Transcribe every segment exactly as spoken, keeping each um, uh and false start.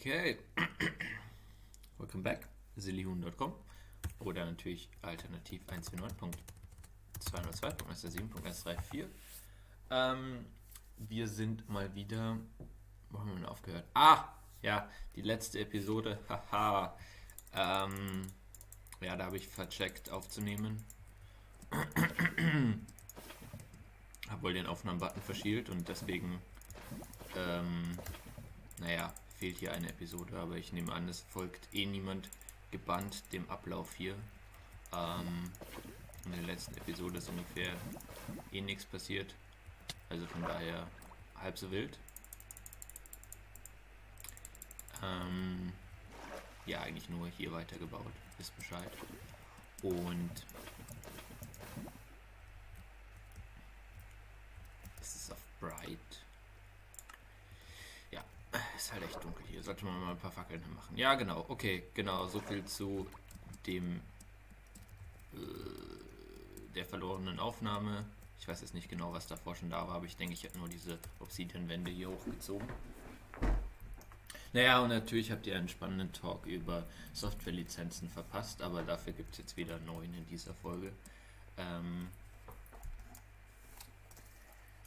Okay, welcome back, zillyhuhn dot com oder natürlich alternativ eins vier neun Punkt zwei null zwei Punkt eins drei sieben Punkt eins drei vier. Ähm, wir sind mal wieder, wo haben wir denn aufgehört? Ah, ja, die letzte Episode, haha, ähm, ja, da habe ich vercheckt aufzunehmen, habe wohl den Aufnahmebutton verschielt und deswegen, ähm, naja, fehlt hier eine Episode, aber ich nehme an, es folgt eh niemand gebannt dem Ablauf hier. Ähm, in der letzten Episode ist ungefähr eh nichts passiert, also von daher halb so wild. Ähm, ja, eigentlich nur hier weitergebaut, wisst Bescheid. Und es ist auf Bright. Ja, ist halt echt dunkel hier. Sollte man mal ein paar Fackeln machen. Ja, genau. Okay, genau. So viel zu dem äh, der verlorenen Aufnahme. Ich weiß jetzt nicht genau, was davor schon da war, aber ich denke, ich habe nur diese Obsidian-Wände hier hochgezogen. Naja, und natürlich habt ihr einen spannenden Talk über Softwarelizenzen verpasst, aber dafür gibt es jetzt wieder neun in dieser Folge. Ähm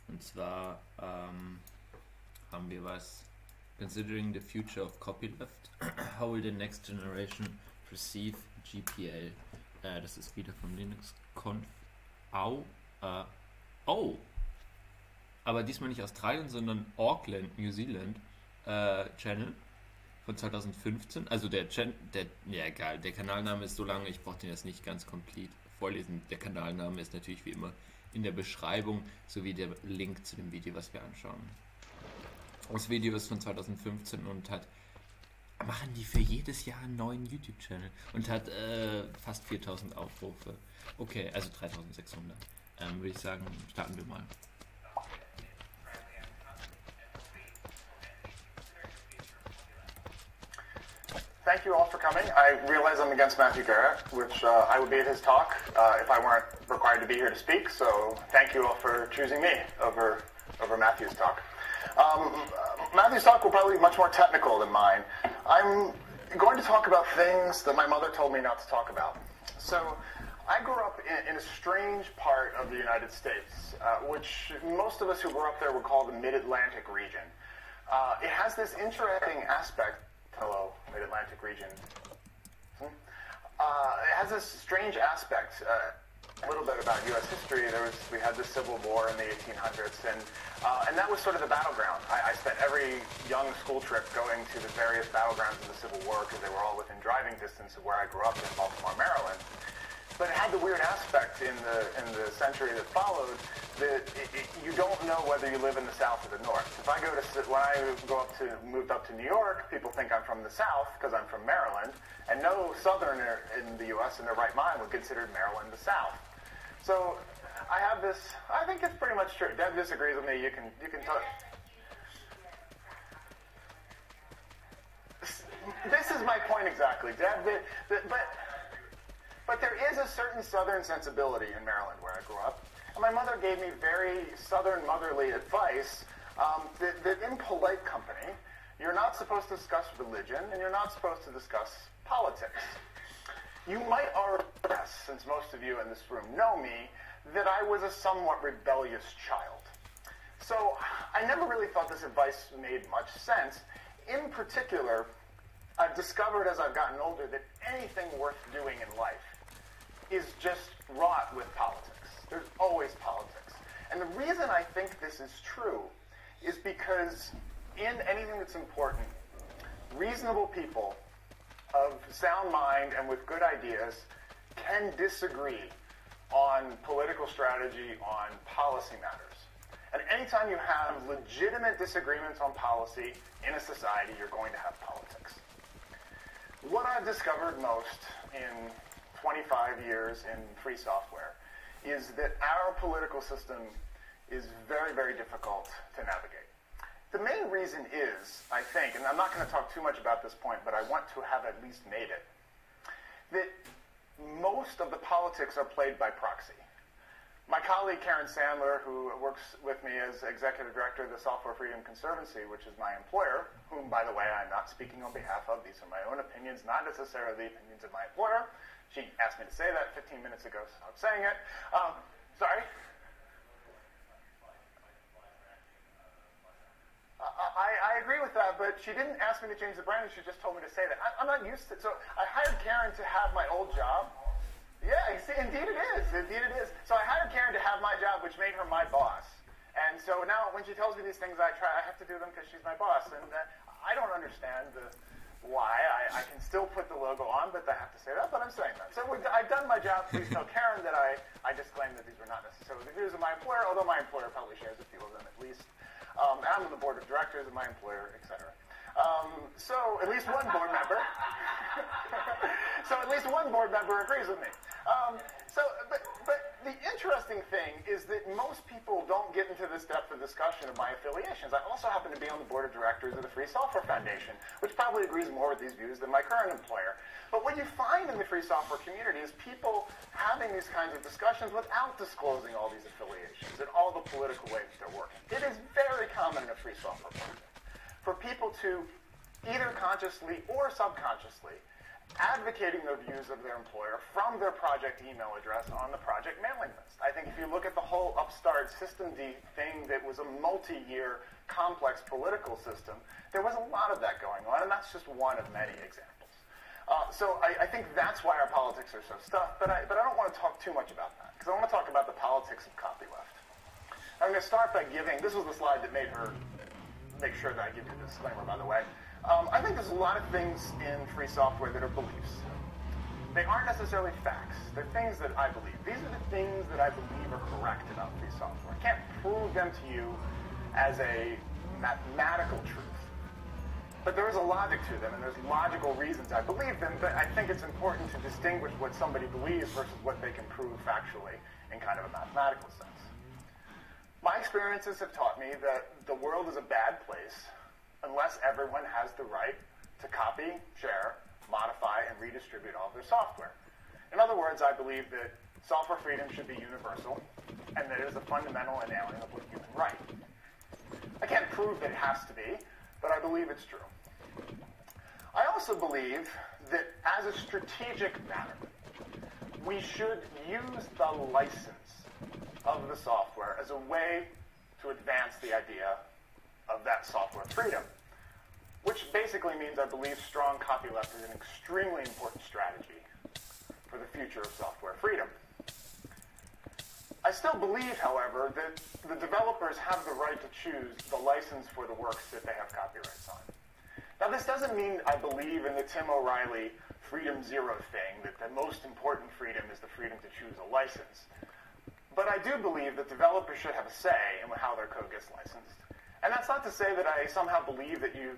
und zwar ähm, haben wir was. Considering the future of copyleft, how will the next generation perceive G P L? Äh, das ist wieder vom Linux Conf Au. Äh, oh! Aber diesmal nicht Australien, sondern Auckland, New Zealand. Uh, Channel von zwanzig fünfzehn, also der Channel, der, ja egal, der Kanalname ist so lange, ich brauche den jetzt nicht ganz komplett vorlesen. Der Kanalname ist natürlich wie immer in der Beschreibung, sowie der Link zu dem Video, was wir anschauen. Das Video ist von zwanzig fünfzehn und hat, machen die für jedes Jahr einen neuen YouTube-Channel und hat äh, fast viertausend Aufrufe. Okay, also dreitausendsechshundert. Ähm, würde ich sagen, starten wir mal. Thank you all for coming. I realize I'm against Matthew Garrett, which uh, I would be at his talk uh, if I weren't required to be here to speak, so thank you all for choosing me over over Matthew's talk. Um, Matthew's talk will probably be much more technical than mine. I'm going to talk about things that my mother told me not to talk about. So I grew up in, in a strange part of the United States, uh, which most of us who grew up there would call the Mid-Atlantic region. Uh, it has this interesting aspect. Hello, Mid-Atlantic region. Hmm? Uh, it has this strange aspect. Uh, a little bit about U S history. There was we had the Civil War in the eighteen hundreds, and uh, and that was sort of the battleground. I, I spent every young school trip going to the various battlegrounds of the Civil War because they were all within driving distance of where I grew up in Baltimore, Maryland. But it had the weird aspect in the in the century that followed that it, it, you don't know whether you live in the South or the North. If I go to when I go up to moved up to New York, people think I'm from the South because I'm from Maryland, and no Southerner in the U S in their right mind would consider Maryland the South. So I have this. I think it's pretty much true. Deb disagrees with me. You can you can talk. This is my point exactly, Deb. The, the, but. But there is a certain Southern sensibility in Maryland where I grew up. And my mother gave me very Southern motherly advice um, that, that in polite company, you're not supposed to discuss religion and you're not supposed to discuss politics. You might already guess, since most of you in this room know me, that I was a somewhat rebellious child. So I never really thought this advice made much sense. In particular, I've discovered as I've gotten older that anything worth doing in life is just wrought with politics. There's always politics. And the reason I think this is true is because in anything that's important, reasonable people of sound mind and with good ideas can disagree on political strategy, on policy matters. And anytime you have legitimate disagreements on policy in a society, you're going to have politics. What I've discovered most in twenty-five years in free software is that our political system is very, very difficult to navigate. The main reason is, I think, and I'm not going to talk too much about this point, but I want to have at least made it, that most of the politics are played by proxy. My colleague Karen Sandler, who works with me as executive director of the Software Freedom Conservancy, which is my employer, whom, by the way, I'm not speaking on behalf of. These are my own opinions, not necessarily the opinions of my employer. She asked me to say that fifteen minutes ago, so I'm saying it. Um, sorry? I, I agree with that, but she didn't ask me to change the branding. She just told me to say that. I, I'm not used to it. So I hired Karen to have my old job. Yeah, see, indeed it is. Indeed it is. So I hired Karen to have my job, which made her my boss. And so now when she tells me these things, I try. I have to do them because she's my boss. And uh, I don't understand the why. I, I can still put the logo on, but I have to say that. But I'm saying that. So we, I've done my job. Please tell Karen that I, I disclaim that these were not necessarily the views of my employer, although my employer probably shares a few of them at least. Um, and I'm on the board of directors of my employer, et cetera. Um, so at least one board member. So at least one board member agrees with me. Um, so, but, but the interesting thing is that most people don't get into this depth of discussion of my affiliations. I also happen to be on the board of directors of the Free Software Foundation, which probably agrees more with these views than my current employer. But what you find in the free software community is people having these kinds of discussions without disclosing all these affiliations and all the political ways that they're working. It is very common in a free software project for people to, either consciously or subconsciously, advocating the views of their employer from their project email address on the project mailing list. I think if you look at the whole upstart systemd thing that was a multi-year complex political system, there was a lot of that going on, and that's just one of many examples. Uh, so I, I think that's why our politics are so stuffed, but I, but I don't want to talk too much about that, because I want to talk about the politics of copyleft. I'm going to start by giving, this was the slide that made her make sure that I give you a disclaimer, by the way. Um, I think there's a lot of things in free software that are beliefs. They aren't necessarily facts. They're things that I believe. These are the things that I believe are correct about free software. I can't prove them to you as a mathematical truth. But there is a logic to them, and there's logical reasons I believe them, but I think it's important to distinguish what somebody believes versus what they can prove factually in kind of a mathematical sense. My experiences have taught me that the world is a bad place unless everyone has the right to copy, share, modify, and redistribute all of their software. In other words, I believe that software freedom should be universal, and that it is a fundamental inalienable human right. I can't prove that it has to be, but I believe it's true. I also believe that as a strategic matter, we should use the license of the software as a way to advance the idea of that software freedom, which basically means I believe strong copyleft is an extremely important strategy for the future of software freedom. I still believe, however, that the developers have the right to choose the license for the works that they have copyrights on. Now, this doesn't mean I believe in the Tim O'Reilly Freedom Zero thing, that the most important freedom is the freedom to choose a license. But I do believe that developers should have a say in how their code gets licensed. And that's not to say that I somehow believe that you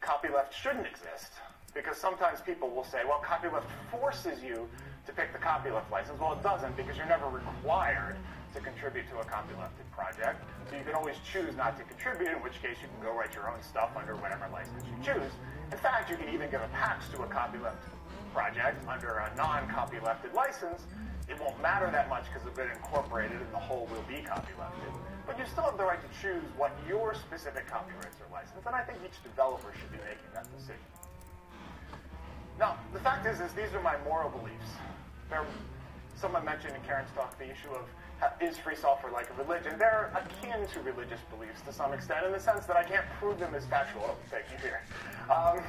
copyleft shouldn't exist, because sometimes people will say, well, copyleft forces you to pick the copyleft license. Well, it doesn't, because you're never required to contribute to a copylefted project. So you can always choose not to contribute, in which case you can go write your own stuff under whatever license you choose. In fact, you can even give a patch to a copyleft project under a non-copylefted license. It won't matter that much because it's been incorporated and the whole will be copylefted. But you still have the right to choose what your specific copyrights or license, and I think each developer should be making that decision. Now, the fact is, is these are my moral beliefs. There, someone mentioned in Karen's talk the issue of, is free software like a religion? They're akin to religious beliefs to some extent, in the sense that I can't prove them as factual. Oh, thank you, Karen. Um,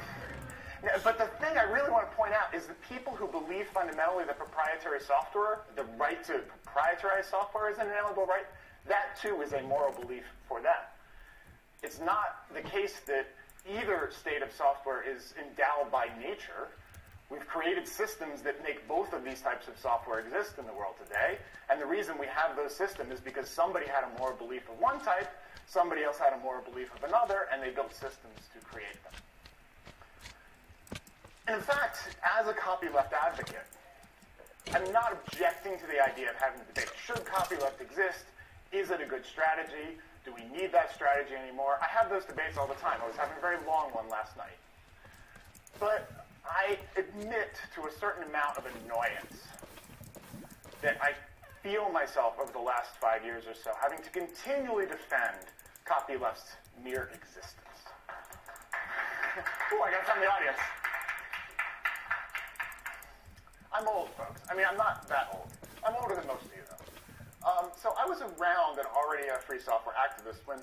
But the thing I really want to point out is the people who believe fundamentally that proprietary software, the right to proprietarize software is an inalienable right, that too is a moral belief for them. It's not the case that either state of software is endowed by nature. We've created systems that make both of these types of software exist in the world today, and the reason we have those systems is because somebody had a moral belief of one type, somebody else had a moral belief of another, and they built systems to create them. And in fact, as a copyleft advocate, I'm not objecting to the idea of having a debate. Should copyleft exist? Is it a good strategy? Do we need that strategy anymore? I have those debates all the time. I was having a very long one last night. But I admit to a certain amount of annoyance that I feel myself over the last five years or so having to continually defend CopyLeft's mere existence. Ooh, I got some in the audience. I'm old, folks. I mean, I'm not that old. I'm older than most of you, though. Um, so I was around and already a free software activist when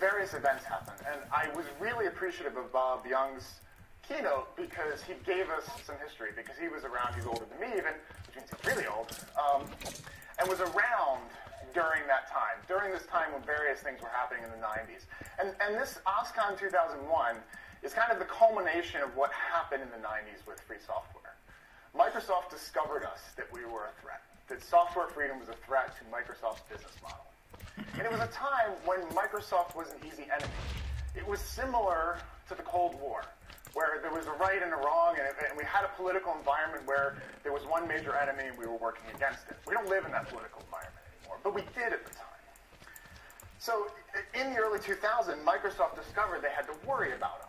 various events happened. And I was really appreciative of Bob Young's keynote because he gave us some history, because he was around, he's older than me even, which means he's really old, um, and was around during that time, during this time when various things were happening in the nineties. And, and this OSCON two thousand one is kind of the culmination of what happened in the nineties with free software. Microsoft discovered us that we were a threat, that software freedom was a threat to Microsoft's business model. And it was a time when Microsoft was an easy enemy. It was similar to the Cold War, where there was a right and a wrong, and, and we had a political environment where there was one major enemy and we were working against it. We don't live in that political environment anymore, but we did at the time. So in the early two thousands, Microsoft discovered they had to worry about us.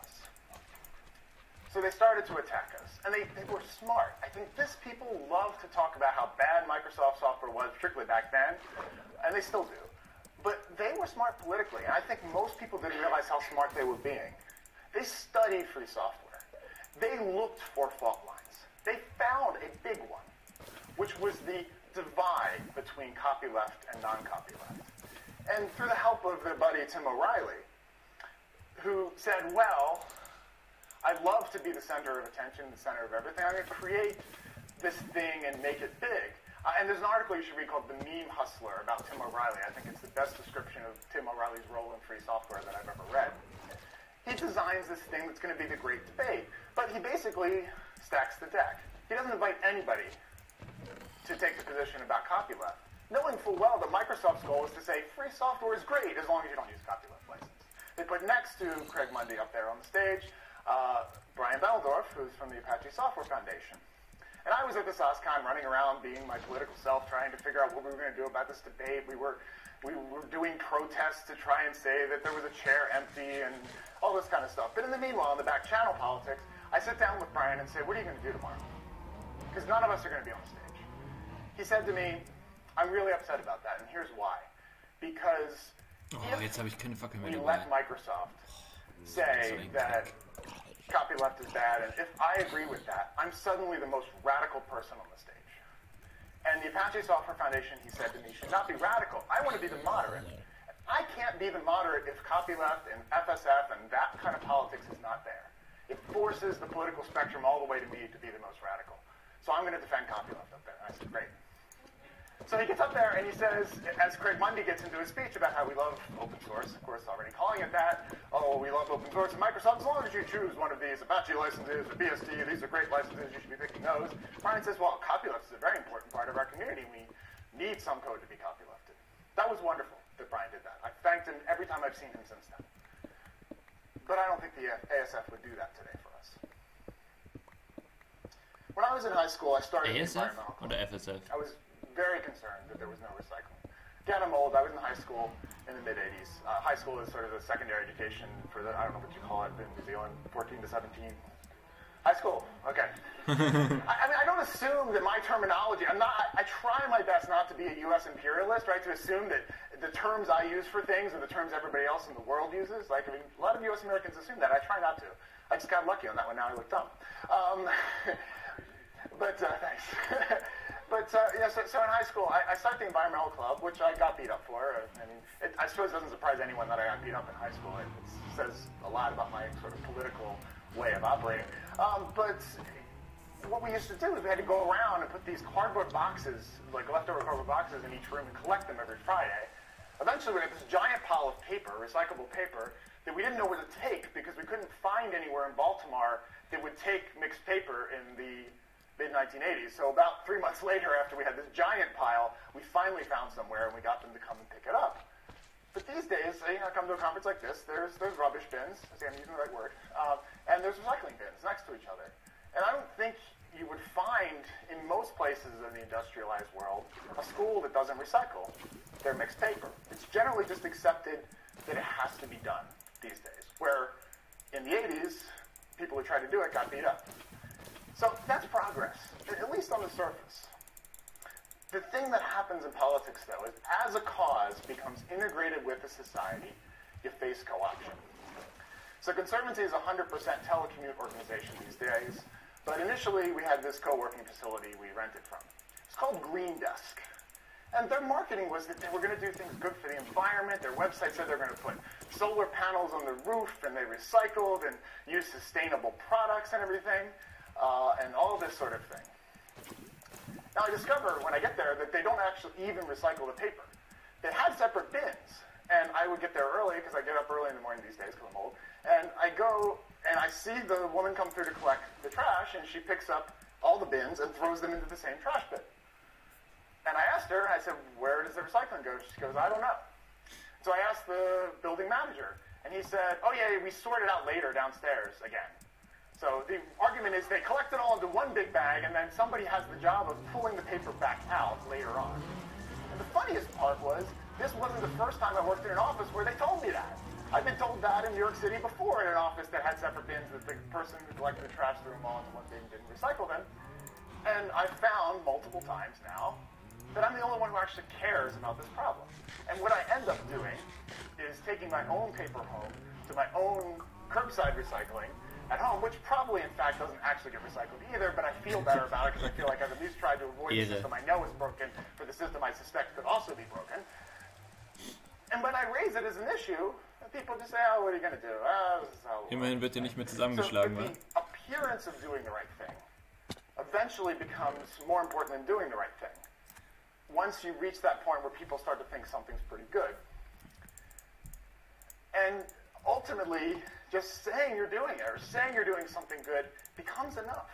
So they started to attack us, and they, they were smart. I think this people love to talk about how bad Microsoft software was, particularly back then, and they still do. But they were smart politically, and I think most people didn't realize how smart they were being. They studied free software. They looked for fault lines. They found a big one, which was the divide between copyleft and non-copyleft. And through the help of their buddy Tim O'Reilly, who said, well, I'd love to be the center of attention, the center of everything. I'm going to create this thing and make it big. Uh, and there's an article you should read called The Meme Hustler about Tim O'Reilly. I think it's the best description of Tim O'Reilly's role in free software that I've ever read. He designs this thing that's going to be the great debate, but he basically stacks the deck. He doesn't invite anybody to take the position about copyleft, knowing full well that Microsoft's goal is to say free software is great as long as you don't use copyleft license. They put next to Craig Mundie up there on the stage, uh, Brian Belldorf, who's from the Apache Software Foundation. And I was at this OSCON running around being my political self, trying to figure out what we were going to do about this debate. We were, we were doing protests to try and say that there was a chair empty and all this kind of stuff. But in the meanwhile, in the back channel politics, I sit down with Brian and say, what are you going to do tomorrow? Because none of us are going to be on stage. He said to me, I'm really upset about that, and here's why. Because oh, if we let that. Microsoft say oh, that copyleft is bad, and if I agree with that, I'm suddenly the most radical person on the stage. And the Apache Software Foundation, he said to me, should not be radical. I want to be the moderate. I can't be the moderate if copyleft and F S F and that kind of politics is not there. It forces the political spectrum all the way to me to be the most radical. So I'm going to defend copyleft up there. I said, great. So he gets up there and he says, as Craig Mundie gets into his speech about how we love open source, of course already calling it that, oh, we love open source and Microsoft, as long as you choose one of these Apache licenses or B S D, these are great licenses, you should be picking those. Brian says, well, copyleft is a very important part of our community. We need some code to be copylefted. That was wonderful that Brian did that. I've thanked him every time I've seen him since then. But I don't think the A S F would do that today for us. When I was in high school, I started A S F or the F S F? I was very concerned that there was no recycling. Again, I'm old. I was in high school in the mid eighties. Uh, high school is sort of the secondary education for the, I don't know what you call it in New Zealand, fourteen to seventeen. High school, okay. I, I mean, I don't assume that my terminology, I'm not, I, I try my best not to be a U S imperialist, right, to assume that the terms I use for things are the terms everybody else in the world uses. Like, I mean, a lot of U S Americans assume that. I try not to. I just got lucky on that one. Now I look dumb. Um, but, uh, thanks. But, uh, yeah, so, so in high school, I, I started the environmental club, which I got beat up for. I mean, it, I suppose it doesn't surprise anyone that I got beat up in high school. It, it says a lot about my sort of political way of operating. Um, but what we used to do is we had to go around and put these cardboard boxes, like leftover cardboard boxes in each room and collect them every Friday. Eventually, we had this giant pile of paper, recyclable paper, that we didn't know where to take because we couldn't find anywhere in Baltimore that would take mixed paper in the mid nineteen eighties. So about three months later, after we had this giant pile, we finally found somewhere and we got them to come and pick it up. But these days, you know, I come to a conference like this, there's, there's rubbish bins, see, I'm using the right word, uh, and there's recycling bins next to each other. And I don't think you would find, in most places in the industrialized world, a school that doesn't recycle their mixed paper. It's generally just accepted that it has to be done these days, where in the eighties, people who tried to do it got beat up. So that's progress, at least on the surface. The thing that happens in politics, though, is as a cause becomes integrated with the society, you face co-option. So Conservancy is a one hundred percent telecommute organization these days, but initially we had this co-working facility we rented from. It's called Green Desk. And their marketing was that they were going to do things good for the environment. Their website said they're going to put solar panels on the roof, and they recycled and used sustainable products and everything, uh, and all this sort of thing. Now I discover when I get there that they don't actually even recycle the paper. They had separate bins, and I would get there early because I get up early in the morning these days because I'm old. And I go and I see the woman come through to collect the trash, and she picks up all the bins and throws them into the same trash bin. And I asked her, I said, where does the recycling go? She goes, I don't know. So I asked the building manager, and he said, oh yeah, we sort it out later downstairs again. So the argument is they collect it all into one big bag, and then somebody has the job of pulling the paper back out later on. And the funniest part was, this wasn't the first time I worked in an office where they told me that. I've been told that in New York City before in an office that had separate bins, that the person who collected the trash threw them all into one bin and didn't recycle them. And I've found multiple times now that I'm the only one who actually cares about this problem. And what I end up doing is taking my own paper home to my own curbside recycling at home, which probably, in fact, doesn't actually get recycled either, but I feel better about it because I feel like I've at least tried to avoid either. The system I know is broken for the system I suspect could also be broken. And when I raise it as an issue, people just say, oh, what are you going to do? Oh, this is how immerhin wird ihr nicht mehr zusammengeschlagen, so the appearance of doing the right thing eventually becomes more important than doing the right thing. Once you reach that point where people start to think something's pretty good. And ultimately, just saying you're doing it or saying you're doing something good becomes enough.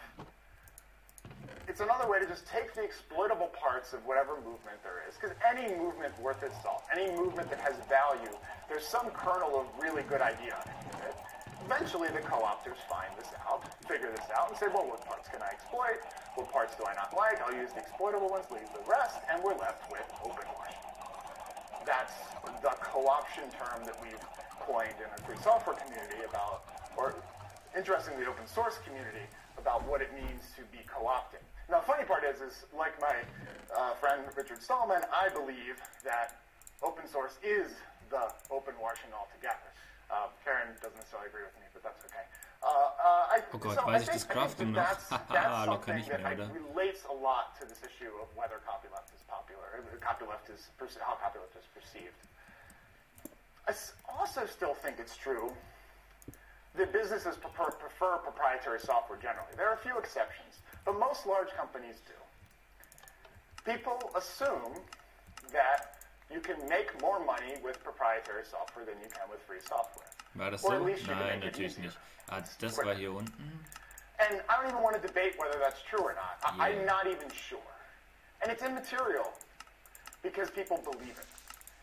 It's another way to just take the exploitable parts of whatever movement there is, because any movement worth its salt, any movement that has value, there's some kernel of really good idea in it. Eventually, the co-opters find this out, figure this out, and say, well, what parts can I exploit? What parts do I not like? I'll use the exploitable ones, leave the rest, and we're left with open core. That's the co-option term that we've coined in the free software community about, or interestingly, open source community, about what it means to be co-opted. Now, the funny part is, is like my uh, friend Richard Stallman, I believe that open source is the open washing altogether. Uh, Karen doesn't necessarily agree with me, but that's okay. Uh, uh, I, oh Gott, so weiß I think, ich das Kraftum noch? Haha, locker nicht mehr, oder? Relates a lot to this issue of whether copyleft is popular, copyleft is how copyleft is perceived. I also still think it's true that businesses prefer, prefer proprietary software generally. There are a few exceptions, but most large companies do. People assume that you can make more money with proprietary software than you can with free software. War das so? Nein, natürlich nicht. Ah, das war hier unten. And I don't even want to debate whether that's true or not. I, yeah. I'm not even sure. And it's immaterial because people believe it.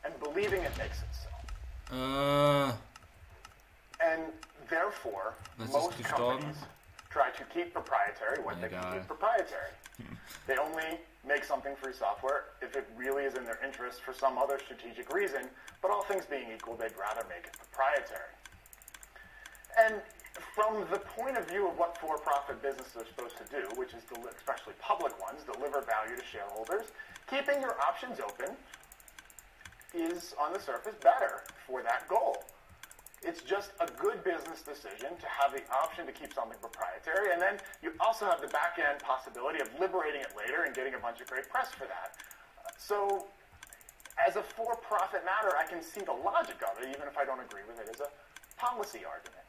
And believing it makes it so. Uh, and therefore, most companies try to keep proprietary what Egal. They can keep proprietary. They only make something free software if it really is in their interest for some other strategic reason, but all things being equal, they'd rather make it proprietary. And from the point of view of what for-profit businesses are supposed to do, which is, especially public ones, deliver value to shareholders, keeping your options open is, on the surface, better for that goal. It's just a good business decision to have the option to keep something proprietary, and then you also have the back-end possibility of liberating it later and getting a bunch of great press for that. So, as a for-profit matter, I can see the logic of it, even if I don't agree with it as a policy argument.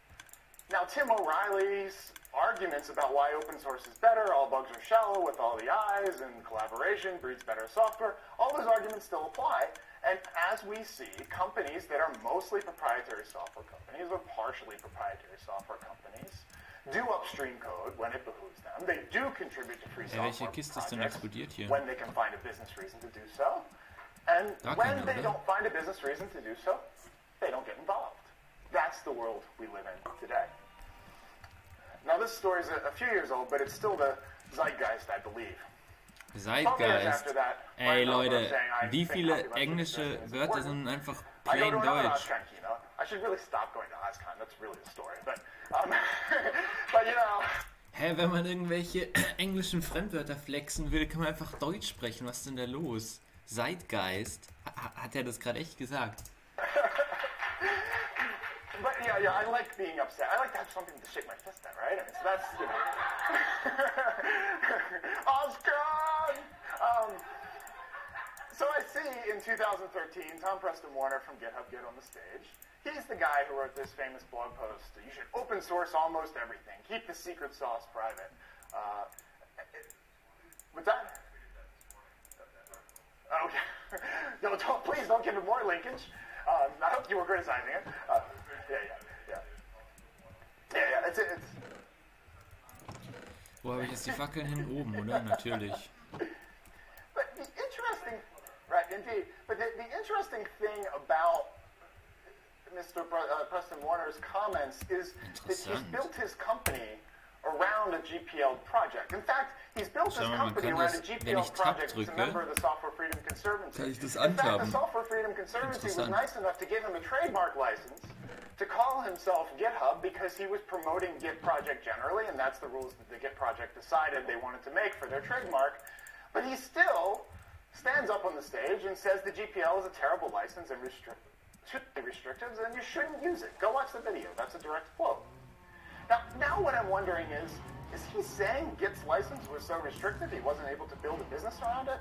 Now, Tim O'Reilly's arguments about why open source is better, all bugs are shallow with all the eyes, and collaboration breeds better software, all those arguments still apply. And as we see, companies that are mostly proprietary software companies or partially proprietary software companies do upstream code when it behooves them. They do contribute to free hey, software projects when they can find a business reason to do so. And da when keine, they oder? Don't find a business reason to do so, they don't get involved. That's the world we live in today. Now this story is a, a few years old, but it's still the zeitgeist, I believe. Zeitgeist. Ey Leute, wie viele englische Wörter sind einfach plain Deutsch? Hä, wenn man irgendwelche englischen Fremdwörter flexen will, kann man einfach Deutsch sprechen. Was ist denn da los? Zeitgeist? Hat er das gerade echt gesagt? But yeah, yeah, I like being upset. I like to have something to shake my fist at, right? I mean, so that's, you know. OSCON! Um, so I see in two thousand thirteen, Tom Preston Warner from GitHub get on the stage. He's the guy who wrote this famous blog post, you should open source almost everything. Keep the secret sauce private. Uh, it, what's that? Okay. No, don't, please don't give him more linkage. Um, I hope you were criticizing it. Uh, yeah, yeah, yeah. Yeah, yeah, it's, it's... Wo habe ich jetzt die Fackeln hin? Oben, oder? Natürlich. But the interesting... Right, indeed. But the, the interesting thing about Mister Uh, Preston Warner's comments is that he's built his company around a G P L project. In fact, he's built his company around a G P L project as a member of the Software Freedom Conservancy. In fact, the Software Freedom Conservancy was nice enough to give him a trademark license to call himself GitHub because he was promoting Git project generally, and that's the rules that the Git project decided they wanted to make for their trademark. But he still stands up on the stage and says the G P L is a terrible license and restrict should be restrictive, and you shouldn't use it. Go watch the video. That's a direct quote. Now, now what I'm wondering is, is he saying Git's license was so restrictive he wasn't able to build a business around it?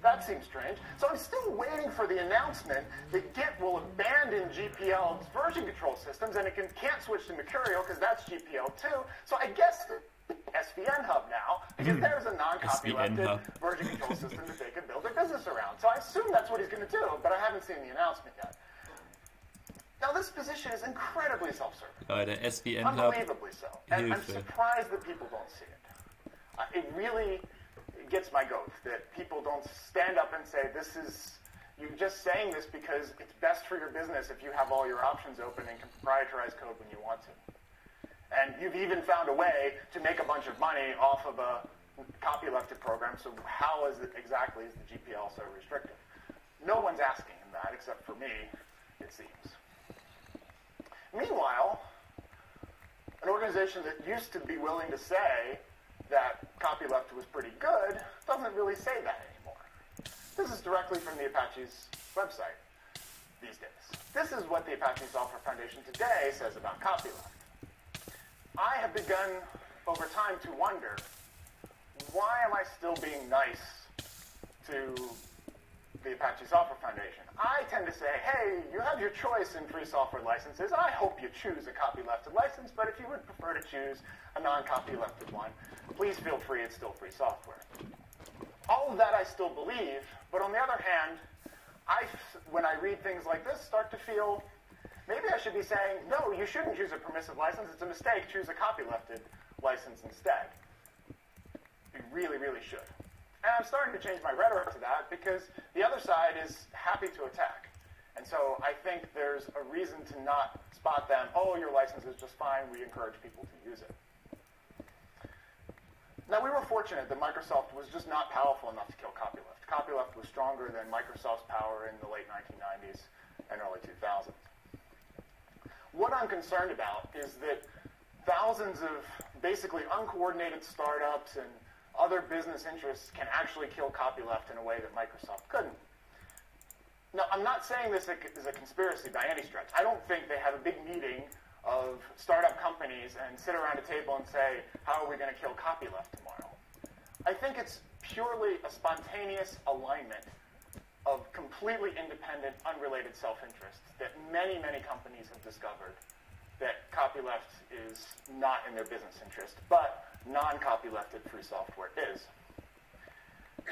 That seems strange. So I'm still waiting for the announcement that Git will abandon G P L's version control systems, and it can, can't switch to Mercurial because that's G P L too. So I guess S V N Hub now, because mm. there's a non-copyrighted version control system that they could build their business around. So I assume that's what he's going to do, but I haven't seen the announcement yet. Now this position is incredibly self-serving. Leute, S V N unbelievably so. And Hilfe. I'm surprised that people don't see it. Uh, it really gets my goat that people don't stand up and say, this is, you're just saying this because it's best for your business if you have all your options open and can proprietorize code when you want to. And you've even found a way to make a bunch of money off of a copylefted program, so how is it exactly is the G P L so restrictive? No one's asking him that except for me, it seems. Meanwhile, an organization that used to be willing to say that copyleft was pretty good doesn't really say that anymore. This is directly from the Apache's website these days. This is what the Apache Software Foundation today says about copyleft. I have begun over time to wonder, why am I still being nice to the Apache Software Foundation? I tend to say, hey, you have your choice in free software licenses. I hope you choose a copylefted license, but if you would prefer to choose a non-copylefted one, please feel free, it's still free software. All of that I still believe, but on the other hand, I, when I read things like this, start to feel, maybe I should be saying, no, you shouldn't choose a permissive license, it's a mistake, choose a copylefted license instead. You really, really should. And I'm starting to change my rhetoric to that because the other side is happy to attack. And so I think there's a reason to not spot them, oh, your license is just fine, we encourage people to use it. Now, we were fortunate that Microsoft was just not powerful enough to kill copyleft. Copyleft was stronger than Microsoft's power in the late nineteen nineties and early two thousands. What I'm concerned about is that thousands of basically uncoordinated startups and other business interests can actually kill copyleft in a way that Microsoft couldn't. Now, I'm not saying this is a conspiracy by any stretch. I don't think they have a big meeting of startup companies and sit around a table and say, how are we going to kill copyleft tomorrow? I think it's purely a spontaneous alignment of completely independent, unrelated self-interest that many, many companies have discovered that copyleft is not in their business interest, but non-copylefted free software is.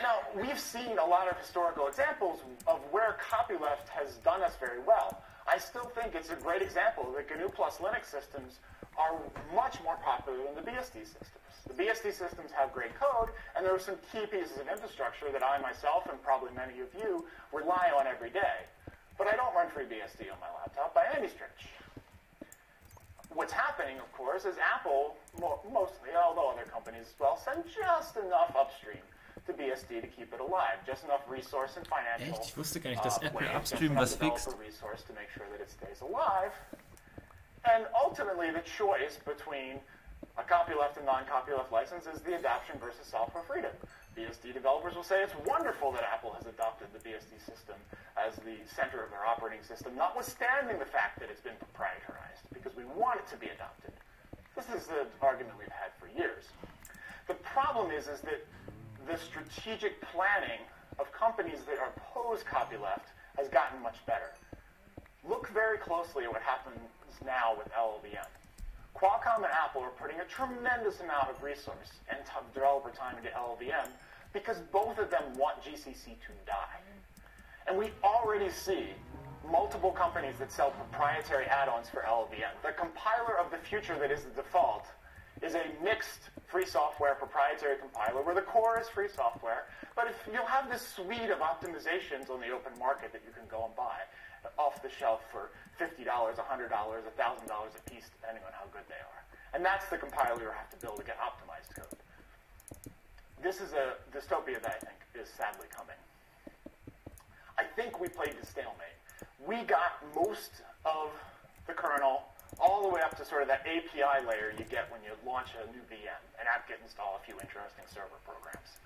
Now, we've seen a lot of historical examples of where copyleft has done us very well. I still think it's a great example that G N U plus Linux systems are much more popular than the B S D systems. The B S D systems have great code, and there are some key pieces of infrastructure that I myself, and probably many of you, rely on every day. But I don't run FreeBSD on my laptop by any stretch. What's happening, of course, is Apple, mostly, although other companies as well, send just enough upstream to B S D to keep it alive, just enough resource and financial. Echt? Ich wusste gar nicht, dass Apple uh, upstream was fixt. Resource to make sure that it stays alive. And ultimately, the choice between a copyleft and non-copyleft license is the adoption versus software freedom. B S D developers will say it's wonderful that Apple has adopted the B S D system as the center of their operating system, notwithstanding the fact that it's been proprietarized, because we want it to be adopted. This is the argument we've had for years. The problem is, is that the strategic planning of companies that oppose copyleft has gotten much better. Look very closely at what happens now with L L V M. Qualcomm and Apple are putting a tremendous amount of resource and developer time into L L V M because both of them want G C C to die. And we already see multiple companies that sell proprietary add-ons for L L V M. The compiler of the future that is the default is a mixed free software proprietary compiler where the core is free software, but if you'll have this suite of optimizations on the open market that you can go and buy off the shelf for fifty dollars, one hundred dollars, one thousand dollars a piece, depending on how good they are. And that's the compiler you have to build to get optimized code. This is a dystopia that I think is sadly coming. I think we played the stalemate. We got most of the kernel all the way up to sort of that A P I layer you get when you launch a new V M, an apt-get install, a few interesting server programs.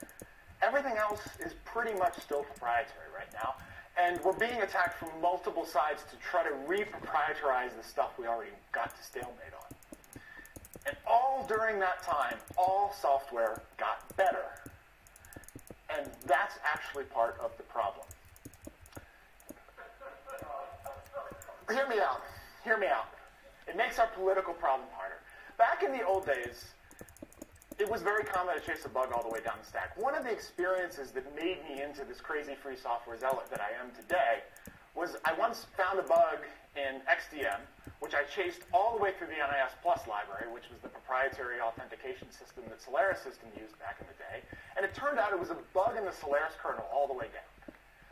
Everything else is pretty much still proprietary right now, and we're being attacked from multiple sides to try to re-proprietarize the stuff we already got to stalemate on. And all during that time, all software got better. And that's actually part of the problem. Hear me out. Hear me out. It makes our political problem harder. Back in the old days, it was very common to chase a bug all the way down the stack. One of the experiences that made me into this crazy free software zealot that I am today was I once found a bug in X D M, which I chased all the way through the N I S Plus library, which was the proprietary authentication system that Solaris system used back in the day. And it turned out it was a bug in the Solaris kernel all the way down.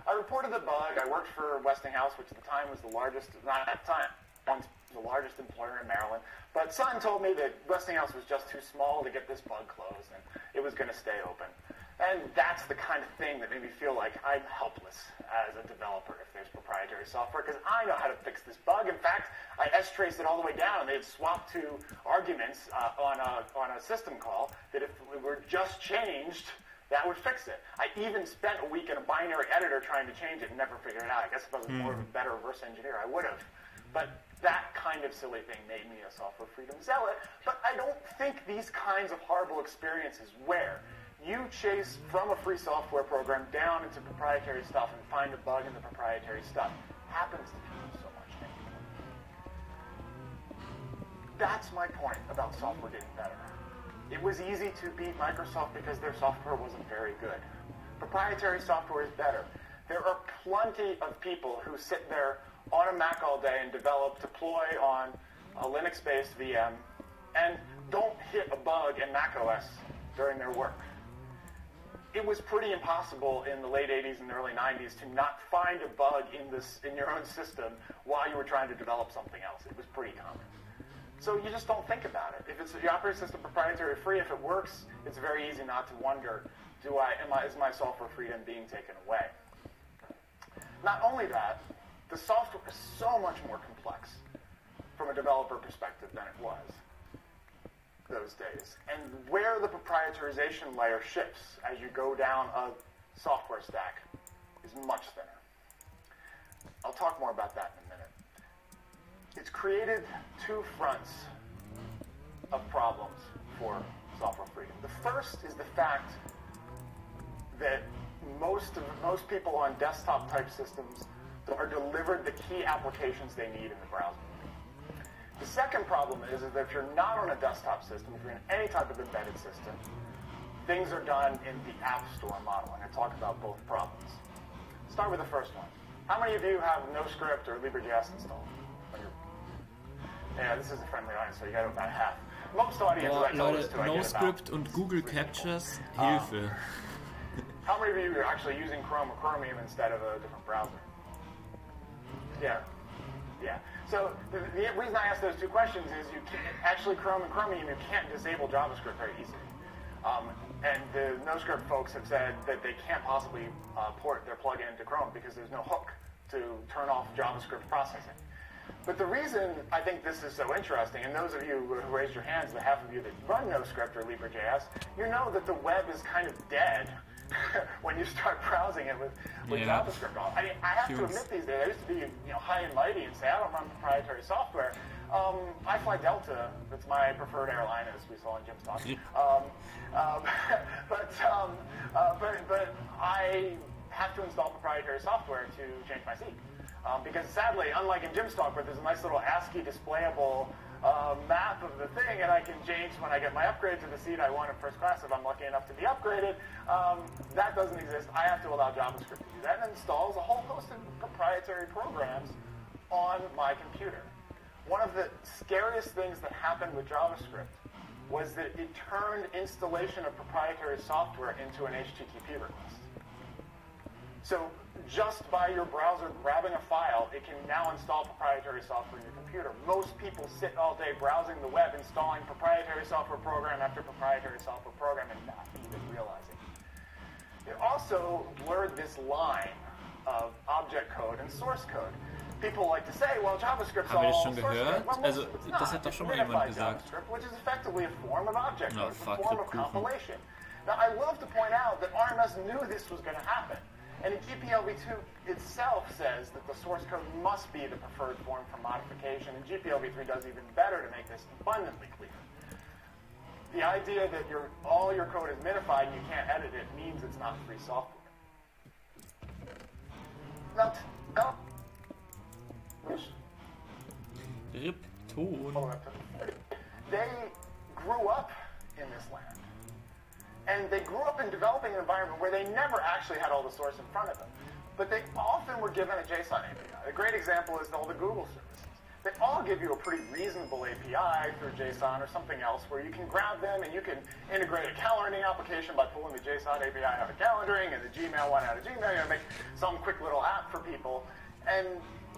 I reported the bug. I worked for Westinghouse, which at the time was the largest, not at the time, once the largest employer in Maryland, but Sun told me that Westinghouse was just too small to get this bug closed, and it was going to stay open. And that's the kind of thing that made me feel like I'm helpless as a developer if there's proprietary software, because I know how to fix this bug. In fact, I S-traced it all the way down, and they had swapped two arguments uh, on, a, on a system call that if we were just changed, that would fix it. I even spent a week in a binary editor trying to change it and never figured it out. I guess if I was more of a better reverse engineer, I would have. But that kind of silly thing made me a software freedom zealot. But I don't think these kinds of horrible experiences where you chase from a free software program down into proprietary stuff and find a bug in the proprietary stuff happens to people so much anymore. That's my point about software getting better. It was easy to beat Microsoft because their software wasn't very good. Proprietary software is better. There are plenty of people who sit there on a Mac all day and develop, deploy on a Linux-based V M, and don't hit a bug in macOS during their work. It was pretty impossible in the late eighties and early nineties to not find a bug in this in your own system while you were trying to develop something else. It was pretty common. So you just don't think about it. If it's the operating system proprietary free, if it works, it's very easy not to wonder, do I, am I, is my software freedom being taken away? Not only that, the software is so much more complex from a developer perspective than it was those days. And where the proprietarization layer shifts as you go down a software stack is much thinner. I'll talk more about that in a minute. It's created two fronts of problems for software freedom. The first is the fact that most, of, most people on desktop-type systems are delivered the key applications they need in the browser. The second problem is, is that if you're not on a desktop system, if you're in any type of embedded system, things are done in the App Store model. And I talk about both problems. Start with the first one. How many of you have NoScript or LibreJS installed? Yeah, this is a friendly audience, so you got about half. Most audiences oh, I told Leute, this to, no I get NoScript and Google Captchas, Hilfe. Um, how many of you are actually using Chrome or Chromium instead of a different browser? Yeah, yeah. So the, the reason I asked those two questions is you can't, actually Chrome and Chromium, you can't disable JavaScript very easily. Um, and the NoScript folks have said that they can't possibly uh, port their plugin into Chrome because there's no hook to turn off JavaScript processing. But the reason I think this is so interesting, and those of you who raised your hands, the half of you that run NoScript or Libre J S, you know that the web is kind of dead when you start browsing it with, with yeah. JavaScript. I mean, I have to admit these days, I used to be you know, high and mighty and say, I don't run proprietary software. Um, I fly Delta. That's my preferred airline, as we saw in Jim's talk. Yeah. Um, um, but, um, uh, but, but I have to install proprietary software to change my seat. Um, because sadly, unlike in Jim's talk, where there's a nice little ASCII displayable uh, map of the thing, and I can change when I get my upgrade to the seat I want in first class if I'm lucky enough to be upgraded, um, that doesn't exist. I have to allow JavaScript to do that, and installs a whole host of proprietary programs on my computer. One of the scariest things that happened with JavaScript was that it turned installation of proprietary software into an H T T P request. So just by your browser grabbing a file, it can now install proprietary software on your computer. Most people sit all day browsing the web, installing proprietary software program after proprietary software program and not even realizing it. It also blurred this line of object code and source code. People like to say, well, JavaScript's all source code. Well, also, it's not. Das hat doch schon mal jemand gesagt. JavaScript, which is effectively a form of object code, oh, a form of compilation. Now, I love to point out that R M S knew this was going to happen. And G P L v two itself says that the source code must be the preferred form for modification, and G P L v three does even better to make this abundantly clear. The idea that your, all your code is minified and you can't edit it means it's not free software. Not, no. Rip Ton. They grew up in this land. And they grew up in developing an environment where they never actually had all the source in front of them. But they often were given a JSON A P I. A great example is all the Google services. They all give you a pretty reasonable A P I through JSON or something else where you can grab them and you can integrate a calendaring application by pulling the JSON A P I out of calendaring and the Gmail one out of Gmail. You know, make some quick little app for people. And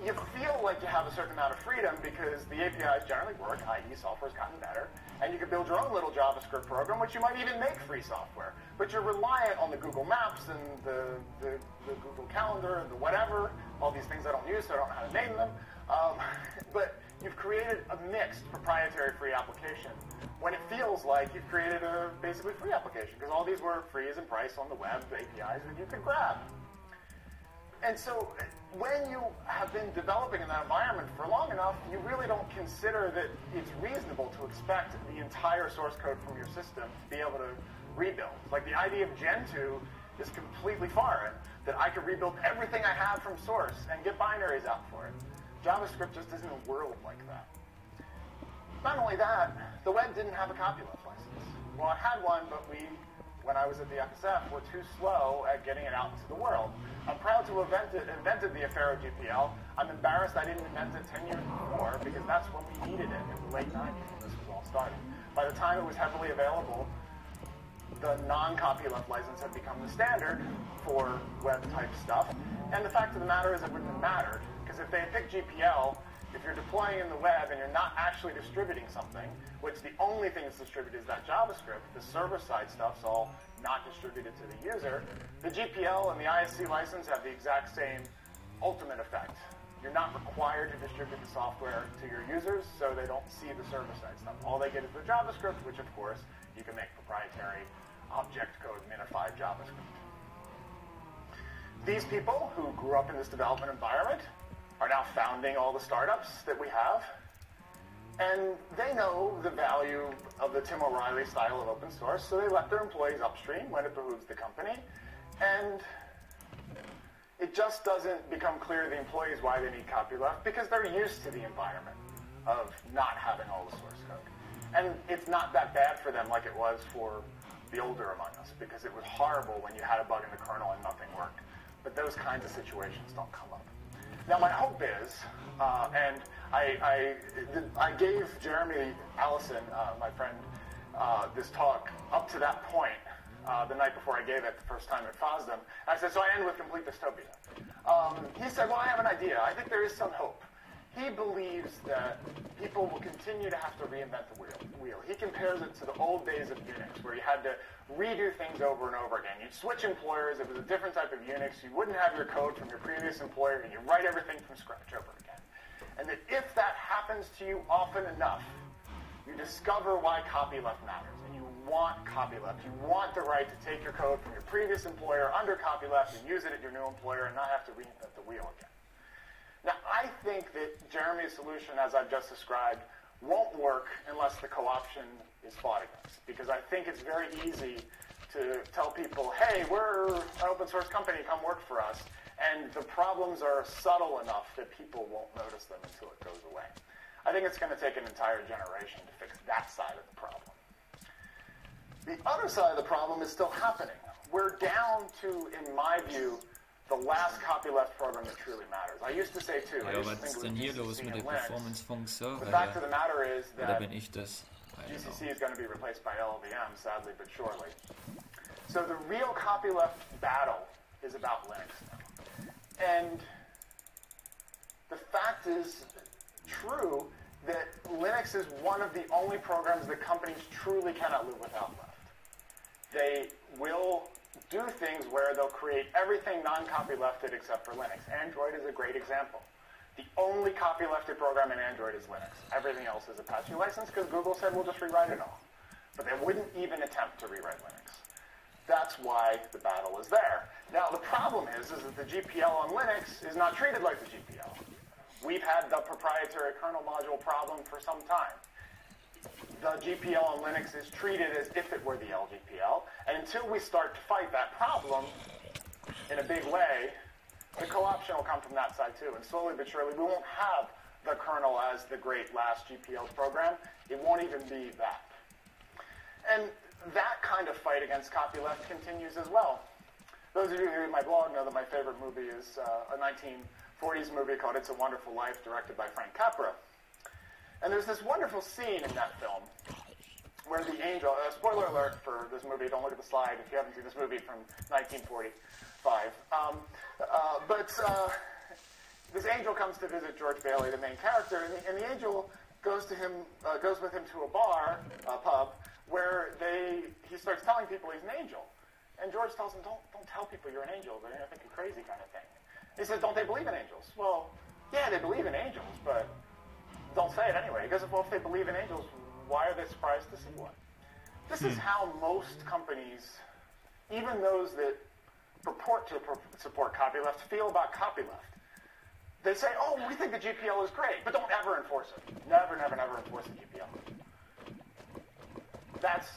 you feel like you have a certain amount of freedom because the A P Is generally work, that is software's gotten better, and you can build your own little JavaScript program, which you might even make free software. But you're reliant on the Google Maps and the, the, the Google Calendar and the whatever, all these things I don't use, so I don't know how to name them. Um, but you've created a mixed proprietary free application when it feels like you've created a basically free application, because all these were free as in price on the web, the A P Is that you could grab. And so when you have been developing in that environment for long enough, you really don't consider that it's reasonable to expect the entire source code from your system to be able to rebuild. Like the idea of Gen two is completely foreign, that I could rebuild everything I have from source and get binaries out for it. JavaScript just isn't a world like that. Not only that, the web didn't have a copyleft license. Well, it had one, but we, when I was at the F S F, were too slow at getting it out into the world. I'm proud to have invented, invented the affair of G P L. I'm embarrassed I didn't invent it ten years before, because that's when we needed it in the late nineties when this was all started. By the time it was heavily available, the non-copyleft license had become the standard for web-type stuff. And the fact of the matter is it wouldn't have mattered, because if they had picked G P L, if you're deploying in the web and you're not actually distributing something, which the only thing that's distributed is that JavaScript, the server-side stuff's all not distributed to the user, the G P L and the I S C license have the exact same ultimate effect. You're not required to distribute the software to your users, so they don't see the server-side stuff. All they get is the JavaScript, which of course you can make proprietary object code minified JavaScript. These people who grew up in this development environment are now founding all the startups that we have. And they know the value of the Tim O'Reilly style of open source, so they let their employees upstream when it behooves the company. And it just doesn't become clear to the employees why they need copyleft, because they're used to the environment of not having all the source code. And it's not that bad for them like it was for the older among us, because it was horrible when you had a bug in the kernel and nothing worked. But those kinds of situations don't come up. Now, my hope is, uh, and I, I, I gave Jeremy Allison, uh, my friend, uh, this talk up to that point uh, the night before I gave it the first time at FOSDEM. I said, so I end with complete dystopia. Um, he said, well, I have an idea. I think there is some hope. He believes that people will continue to have to reinvent the wheel. wheel. He compares it to the old days of Unix, where you had to redo things over and over again. You'd switch employers. It was a different type of Unix. You wouldn't have your code from your previous employer, and you write everything from scratch over again. and that if that happens to you often enough, you discover why copyleft matters, and you want copyleft. You want the right to take your code from your previous employer under copyleft and use it at your new employer and not have to reinvent the wheel again. Now, I think that Jeremy's solution, as I've just described, won't work unless the co-option is fought against, because I think it's very easy to tell people, hey, we're an open source company, come work for us, and the problems are subtle enough that people won't notice them until it goes away. I think it's going to take an entire generation to fix that side of the problem. The other side of the problem is still happening. We're down to, in my view, the last copyleft program that truly matters. I used to say too, I used to think it was G C C and Linux. The fact of the matter is that G C C is going to be replaced by L L V M, sadly but surely. So the real copyleft battle is about Linux now. And the fact is true that Linux is one of the only programs that companies truly cannot live without left. They will do things where they'll create everything non-copylefted except for Linux. Android is a great example. The only copylefted program in Android is Linux. Everything else is Apache licensed because Google said we'll just rewrite it all. But they wouldn't even attempt to rewrite Linux. That's why the battle is there. Now the problem is, is that the G P L on Linux is not treated like the G P L. We've had the proprietary kernel module problem for some time. The G P L on Linux is treated as if it were the L G P L, and until we start to fight that problem in a big way, the co-option will come from that side too, and slowly but surely we won't have the kernel as the great last G P L program. It won't even be that. And that kind of fight against copyleft continues as well. Those of you who read my blog know that my favorite movie is uh, a nineteen forties movie called It's a Wonderful Life, directed by Frank Capra. And there's this wonderful scene in that film where the angel, uh, spoiler alert for this movie, don't look at the slide if you haven't seen this movie from nineteen forty-five. Um, uh, but uh, this angel comes to visit George Bailey, the main character, and the, and the angel goes to him, uh, goes with him to a bar, a pub, where they, he starts telling people he's an angel. And George tells him, don't, don't tell people you're an angel, they're going to think you're crazy kind of thing. He says, don't they believe in angels? Well, yeah, they believe in angels, but don't say it anyway. He goes, well, if they believe in angels, why are they surprised to see one? This hmm. is how most companies, even those that purport to support copyleft, feel about copyleft. They say, oh, we think the G P L is great, but don't ever enforce it. Never, never, never enforce the G P L. That's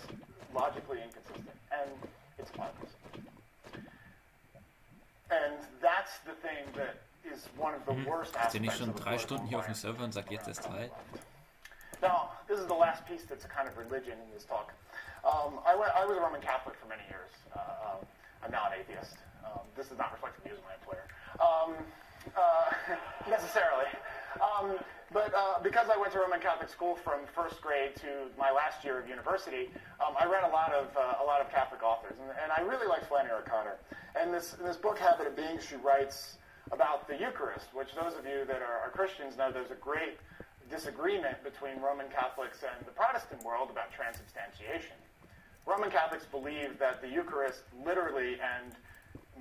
logically inconsistent, and it's inconsistent. And that's the thing that is one of the worst aspects. Sind nicht schon drei Stunden hier auf dem Server und sagt jetzt erst drei? Now, this is the last piece that's a kind of religion in this talk. Um, I, went, I was a Roman Catholic for many years. Uh, um, I'm now an atheist. Um, this is not reflecting the views of my employer um, uh, necessarily. Um, but uh, because I went to Roman Catholic school from first grade to my last year of university, um, I read a lot of uh, a lot of Catholic authors, and, and I really liked Flannery O'Connor. And this in this book, Habit of Being, she writes about the Eucharist, which those of you that are, are Christians know there's a great disagreement between Roman Catholics and the Protestant world about transubstantiation. Roman Catholics believe that the Eucharist literally and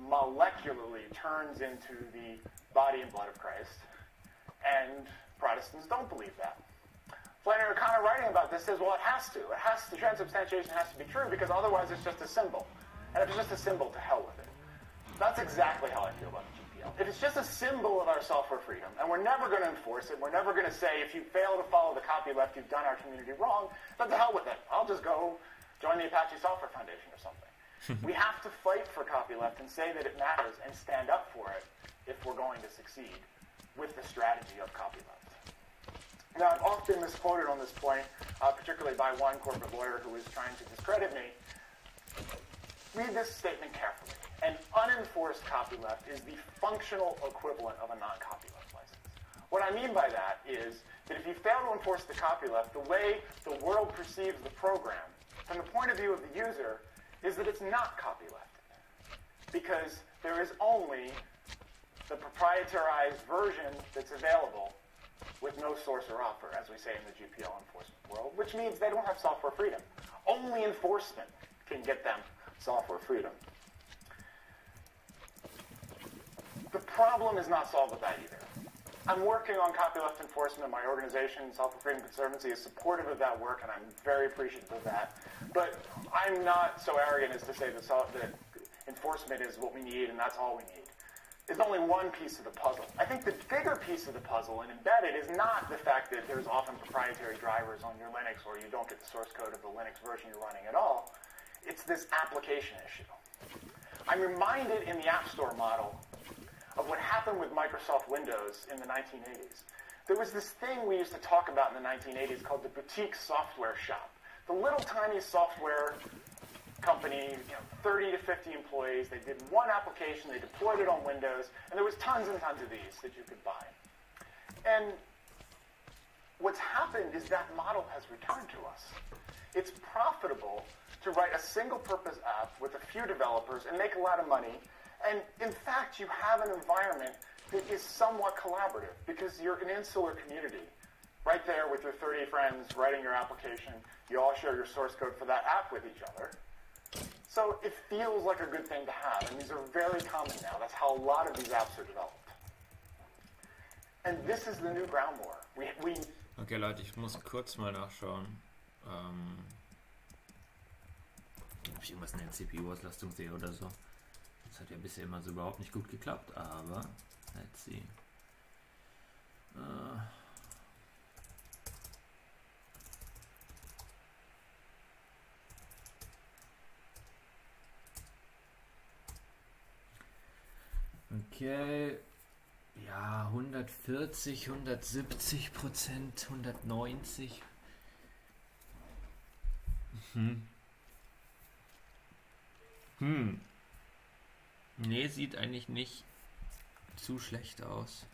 molecularly turns into the body and blood of Christ, and Protestants don't believe that. Flannery O'Connor, writing about this, says, well, it has to. It has to. Transubstantiation has to be true, because otherwise it's just a symbol. And if it's just a symbol, to hell with it. That's exactly how I feel about the G P L. If it's just a symbol of our software freedom, and we're never going to enforce it, we're never going to say, if you fail to follow the copyleft, you've done our community wrong, then to hell with it. I'll just go join the Apache Software Foundation or something. We have to fight for copyleft and say that it matters and stand up for it if we're going to succeed with the strategy of copyleft. Now, I've often misquoted on this point, uh, particularly by one corporate lawyer who is trying to discredit me. Read this statement carefully. An unenforced copyleft is the functional equivalent of a non-copyleft license. What I mean by that is that if you fail to enforce the copyleft, the way the world perceives the program, from the point of view of the user, is that it's not copylefted, because there is only the proprietarized version that's available with no source or author, as we say in the G P L enforcement world, which means they don't have software freedom. Only enforcement can get them software freedom. The problem is not solved with that either. I'm working on copyleft enforcement. My organization, Software Freedom Conservancy, is supportive of that work, and I'm very appreciative of that. But I'm not so arrogant as to say that, that enforcement is what we need and that's all we need. It's only one piece of the puzzle. I think the bigger piece of the puzzle and embedded is not the fact that there's often proprietary drivers on your Linux or you don't get the source code of the Linux version you're running at all. It's this application issue. I'm reminded in the App Store model of what happened with Microsoft Windows in the nineteen eighties. There was this thing we used to talk about in the nineteen eighties called the boutique software shop. The little tiny software company, you know, thirty to fifty employees, they did one application, they deployed it on Windows, and there was tons and tons of these that you could buy. And what's happened is that model has returned to us. It's profitable to write a single-purpose app with a few developers and make a lot of money. And in fact, you have an environment that is somewhat collaborative because you're an insular community. Right there with your thirty friends writing your application, you all share your source code for that app with each other. So it feels like a good thing to have. And these are very common now. That's how a lot of these apps are developed. And this is the new ground war. We, we okay, Leute, ich muss kurz mal nachschauen. Ähm, ob ich irgendwas in der C P U-Auslastung sehe oder so. Das hat ja bisher immer so überhaupt nicht gut geklappt, aber let's see. Äh okay, ja, hundertvierzig, hundertsiebzig Prozent, hundertneunzig. Hm. Hm. Nee, sieht eigentlich nicht zu schlecht aus.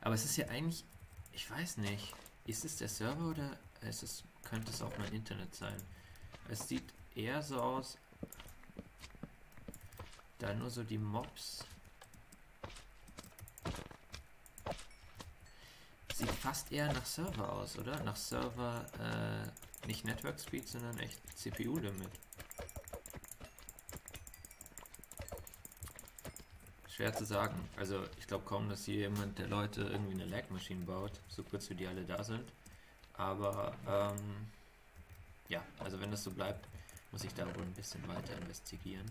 Aber es ist ja eigentlich, ich weiß nicht, ist es der Server oder ist es, könnte es auch mein Internet sein? Es sieht eher so aus, da nur so die Mobs. Sieht fast eher nach Server aus, oder? Nach Server, äh, nicht Network Speed, sondern echt C P U-Limit. Schwer zu sagen. Also ich glaube kaum, dass hier jemand der Leute irgendwie eine Lag-Maschine baut, so kurz wie die alle da sind. Aber ähm, ja, also wenn das so bleibt, muss ich da wohl ein bisschen weiter investigieren.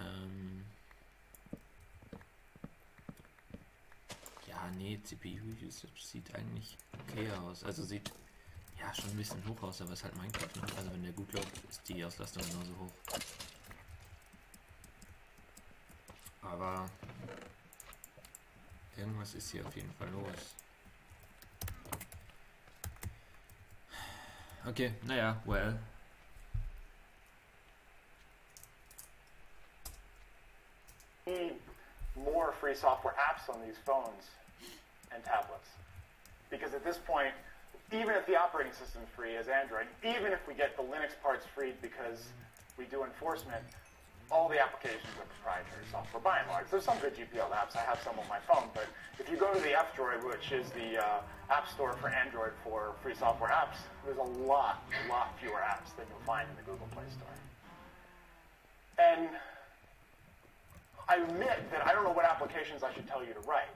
Ähm, ja, nee, C P U-Usage sieht eigentlich okay aus. Also sieht ja, schon ein bisschen hoch aus, aber es ist halt Minecraft, ne? Also wenn der gut läuft, ist die Auslastung genauso hoch. Aber irgendwas ist hier auf jeden Fall los. Okay, naja, well. More free software apps on these phones and tablets. Because at this point, even if the operating system is free as Android, even if we get the Linux parts free because we do enforcement, all the applications are proprietary software by and large. There's some good G P L apps. I have some on my phone, but if you go to the F-Droid, which is the uh, app store for Android for free software apps, there's a lot, lot fewer apps than you'll find in the Google Play Store. And I admit that I don't know what applications I should tell you to write.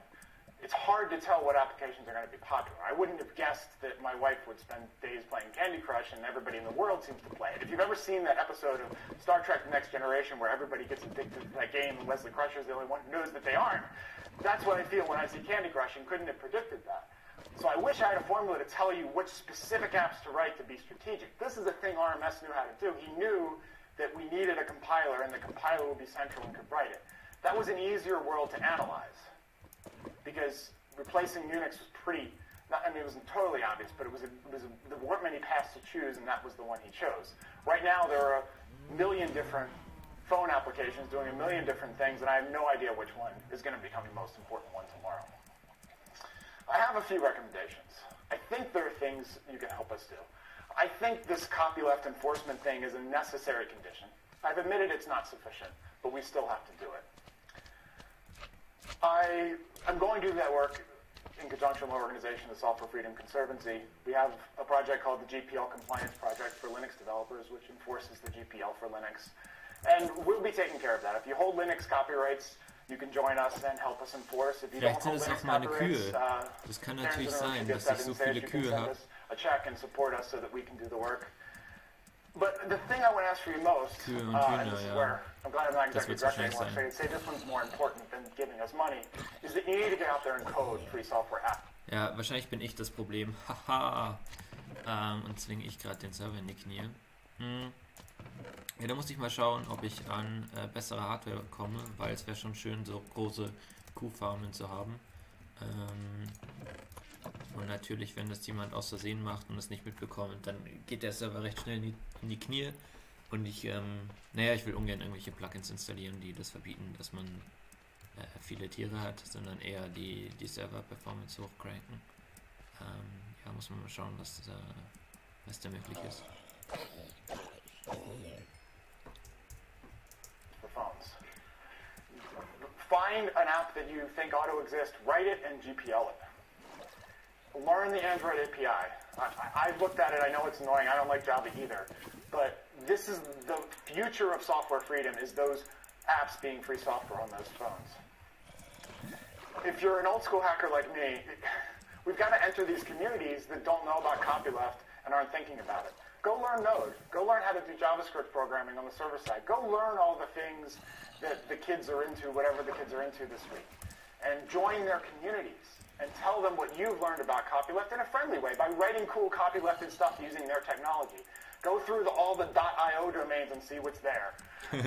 It's hard to tell what applications are going to be popular. I wouldn't have guessed that my wife would spend days playing Candy Crush, and everybody in the world seems to play it. If you've ever seen that episode of Star Trek The Next Generation where everybody gets addicted to that game and Wesley Crusher is the only one who knows that they aren't, that's what I feel when I see Candy Crush and couldn't have predicted that. So I wish I had a formula to tell you which specific apps to write to be strategic. This is a thing R M S knew how to do. He knew that we needed a compiler, and the compiler would be central and could write it. That was an easier world to analyze. Because replacing Unix was pretty, not, I mean, it wasn't totally obvious, but it was, a, it was a, there weren't many paths to choose, and that was the one he chose. Right now, there are a million different phone applications doing a million different things, and I have no idea which one is going to become the most important one tomorrow. I have a few recommendations. I think there are things you can help us do. I think this copyleft enforcement thing is a necessary condition. I've admitted it's not sufficient, but we still have to do it. I, I'm going to do that work in conjunction with my organization, the Software Freedom Conservancy. We have a project called the G P L Compliance Project for Linux developers, which enforces the G P L for Linux. And we'll be taking care of that. If you hold Linux copyrights, you can join us and help us enforce. If you Vielleicht don't sind es auch meine Kühe. Uh, das kann natürlich sein, dass ich so viele Kühe habe. A check and support us so that we can do the work. But the thing I want to ask for you most, uh, and this is where I'm glad I'm not exactly directing anyone, so you'd say this one's more important than giving us money, is that you need to get out there and code free software app. Ja, wahrscheinlich bin ich das Problem. Haha. ähm, und zwinge ich gerade den Server in die Knie. Hm. Ja, da muss ich mal schauen, ob ich an äh, bessere Hardware komme, weil es wäre schon schön, so große Kuhfarmen zu haben. Ähm, und natürlich, wenn das jemand aus Versehen macht und es nicht mitbekommt, dann geht der Server recht schnell in die, in die Knie. Und ich, ähm, naja, ich will ungern irgendwelche Plugins installieren, die das verbieten, dass man äh, viele Tiere hat, sondern eher die, die Server-Performance hochcranken. Ähm, ja, muss man mal schauen, was, äh, was da möglich ist. The phones. Find an app that you think ought to exist, write it and G P L it. Learn the Android A P I. I, I've looked at it, I know it's annoying, I don't like Java either, but this is the future of software freedom, is those apps being free software on those phones. If you're an old school hacker like me, we've got to enter these communities that don't know about copyleft and aren't thinking about it. Go learn Node. Go learn how to do JavaScript programming on the server side. Go learn all the things that the kids are into, whatever the kids are into this week. And join their communities and tell them what you've learned about copyleft in a friendly way by writing cool copylefted stuff using their technology. Go through the, all the .io domains and see what's there. and,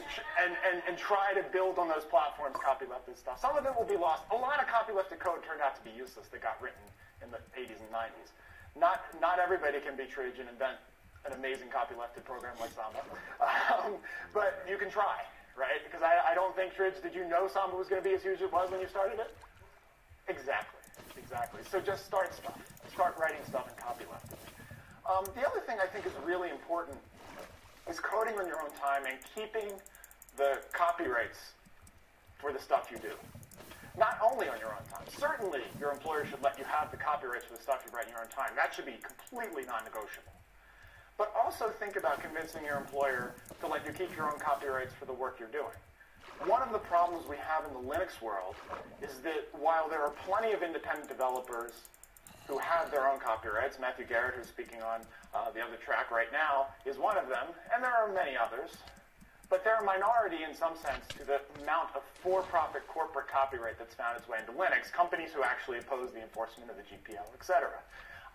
and, and, and try to build on those platforms copylefted stuff. Some of it will be lost. A lot of copylefted code turned out to be useless that got written in the eighties and nineties. Not, not everybody can be trained and invent an amazing copylefted program like Samba, um, but you can try, right? Because I, I don't think, Tridge, did you know Samba was going to be as huge as it was when you started it? Exactly, exactly. So just start stuff. Start writing stuff in copyleft. Um, the other thing I think is really important is coding on your own time and keeping the copyrights for the stuff you do. Not only on your own time. Certainly, your employer should let you have the copyrights for the stuff you write in your own time. That should be completely non-negotiable. But also think about convincing your employer to let you keep your own copyrights for the work you're doing. One of the problems we have in the Linux world is that while there are plenty of independent developers who have their own copyrights, Matthew Garrett, who's speaking on uh, the other track right now, is one of them, and there are many others. But they're a minority in some sense to the amount of for-profit corporate copyright that's found its way into Linux, companies who actually oppose the enforcement of the G P L, et cetera.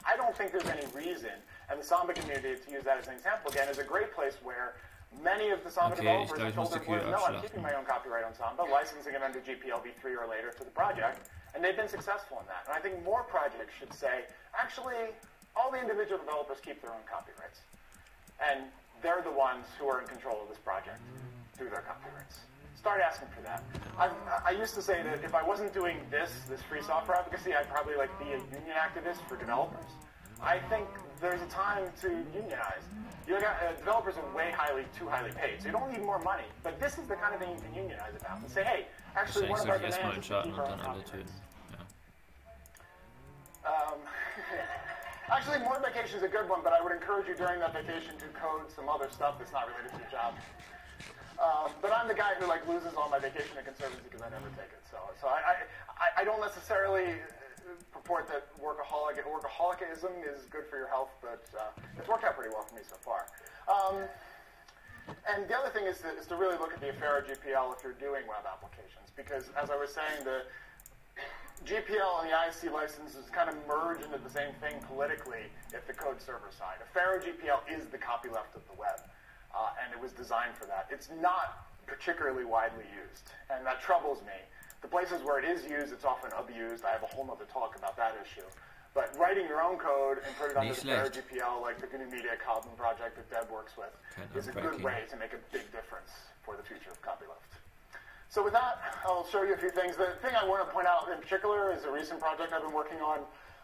I don't think there's any reason, and the Samba community, to use that as an example again, is a great place where many of the Samba okay, developers have told their employees, no, I'm keeping my own copyright on Samba, licensing it under G P L v three or later to the project, and they've been successful in that. And I think more projects should say, actually, all the individual developers keep their own copyrights. And they're the ones who are in control of this project through their copyrights. Start asking for that. I've, I used to say that if I wasn't doing this, this free software advocacy, I'd probably like be a union activist for developers. I think there's a time to unionize. You got, uh, developers are way highly, too highly paid, so you don't need more money. But this is the kind of thing you can unionize about and say, hey, actually one of our demands is to keep our own copyrights. Um, Actually, more vacation is a good one, but I would encourage you during that vacation to code some other stuff that's not related to your job. Um, but I'm the guy who like loses all my vacation at Conservancy because I never take it. So, so I, I, I don't necessarily purport that workaholic workaholicism is good for your health, but uh, it's worked out pretty well for me so far. Um, and the other thing is to, is to really look at the affair of G P L if you're doing web applications, because as I was saying, the G P L and the I S C licenses kind of merge into the same thing politically at the code server side. Affair G P L is the copyleft of the web, uh, and it was designed for that. It's not particularly widely used, and that troubles me. The places where it is used, it's often abused. I have a whole other talk about that issue. But writing your own code and put it under the Affair G P L, like the G N U Media Cobham project that Deb works with, kind of is a breaking. Good way to make a big difference for the future of copyleft. So with that, I'll show you a few things. The thing I want to point out in particular is a recent project I've been working on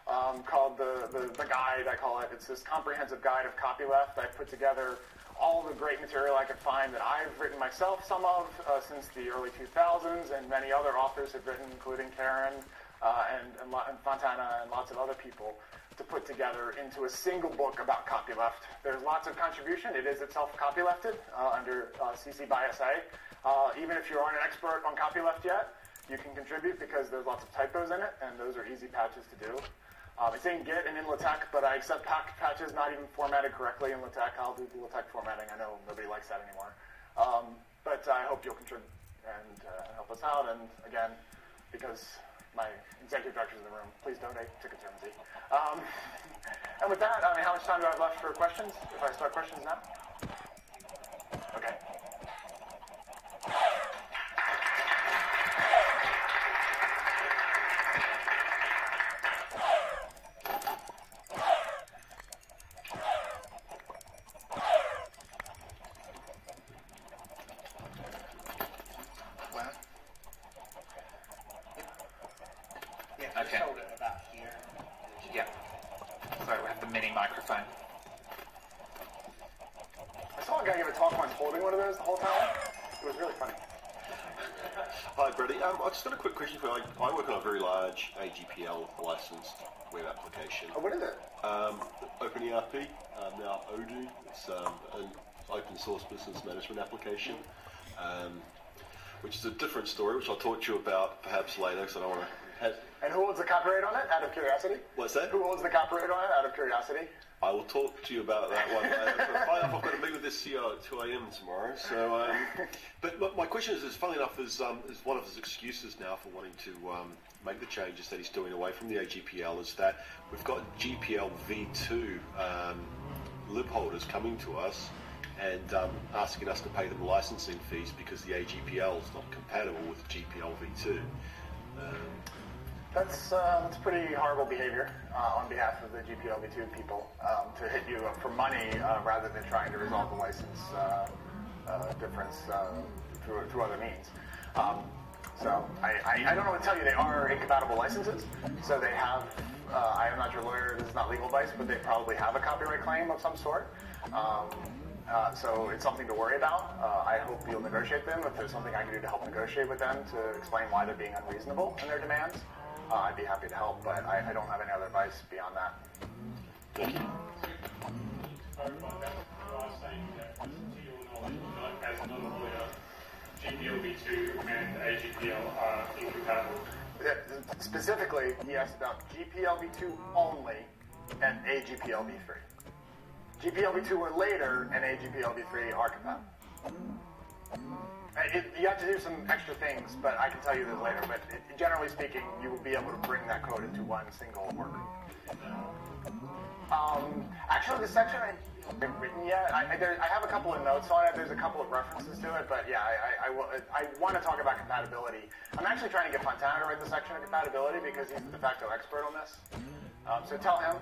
um, called the, the, the Guide, I call it. It's this comprehensive guide of copyleft. I put together all the great material I could find that I've written myself, some of, uh, since the early two thousands, and many other authors have written, including Karen uh, and, and, and Fontana and lots of other people to put together into a single book about copyleft. There's lots of contribution. It is itself copylefted uh, under uh, C C by S A. Uh, even if you aren't an expert on copyleft yet, you can contribute because there's lots of typos in it, and those are easy patches to do. Um, it's in Git and in LaTeX, but I accept patches not even formatted correctly in LaTeX. I'll do the LaTeX formatting. I know nobody likes that anymore. Um, but I hope you'll contribute and uh, help us out. And again, because my executive director's in the room, please donate to Conservancy. Um, and with that, I mean, how much time do I have left for questions? If I start questions now? Okay. G P L licensed web application. Oh, what is it? Um, OpenERP, um, now Odoo. It's um, an open source business management application, um, which is a different story, which I'll talk to you about perhaps later, because I don't want to. And who holds the copyright on it, out of curiosity? What's that? Who holds the copyright on it, out of curiosity? I will talk to you about that one later. I've got to meet with this C E O at two A M tomorrow. So, um, but my question is, is funny enough, is, um, is one of his excuses now for wanting to um, make the changes that he's doing away from the A G P L is that we've got G P L v two um, lib holders coming to us and um, asking us to pay them licensing fees because the A G P L is not compatible with G P L v two. Um, That's, uh, that's pretty horrible behavior uh, on behalf of the G P L v two people um, to hit you up for money uh, rather than trying to resolve the license uh, uh, difference uh, through, through other means. Um, so I, I, I don't know what to tell you. They are incompatible licenses, so they have, uh, I am not your lawyer, this is not legal advice, but they probably have a copyright claim of some sort. Um, Uh, so it's something to worry about. Uh, I hope you'll negotiate them. If there's something I can do to help negotiate with them to explain why they're being unreasonable in their demands, uh, I'd be happy to help, but I, I don't have any other advice beyond that. Thank you. So, on that, you are saying that, to your knowledge, as another lawyer, G P L v two and A G P L are incompatible? Specifically, yes, about G P L v two only and A G P L v three. G P L v two or later and A G P L v three are compatible. It, you have to do some extra things, but I can tell you this later. But it, generally speaking, you will be able to bring that code into one single worker. Um, actually, the section I haven't written yet, I, I, there, I have a couple of notes on it. There's a couple of references to it, but yeah, I, I, I, will, I want to talk about compatibility. I'm actually trying to get Fontana to write the section on compatibility because he's the de facto expert on this. Um, so tell him.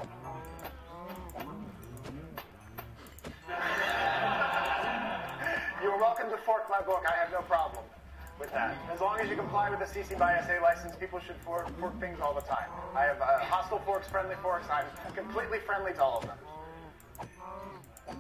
You're welcome to fork my book. I have no problem with that. As long as you comply with the C C by S A license, people should fork, fork things all the time. I have uh, hostile forks, friendly forks. I'm completely friendly to all of them.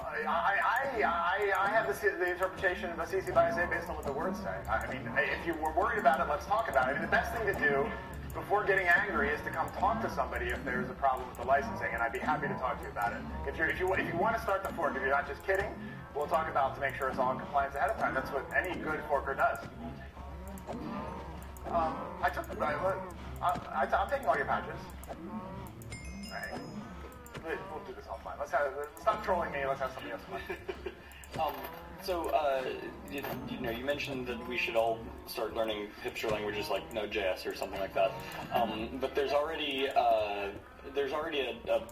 I, I, I, I have the, the interpretation of a C C by S A based on what the words say. I mean, if you were worried about it, let's talk about it. I mean, the best thing to do before getting angry is to come talk to somebody if there's a problem with the licensing, and I'd be happy to talk to you about it. If, you're, if, you, if you want to start the fork, if you're not just kidding, we'll talk about to make sure it's all in compliance ahead of time. That's what any good forker does. Um, I took the, I, I, I'm taking all your patches. All right. We'll do this offline. Let's have, stop trolling me. Let's have somebody else come on. um, So, uh, you, you know, you mentioned that we should all start learning hipster languages like Node J S or something like that. Um, but there's already uh, there's already a, a,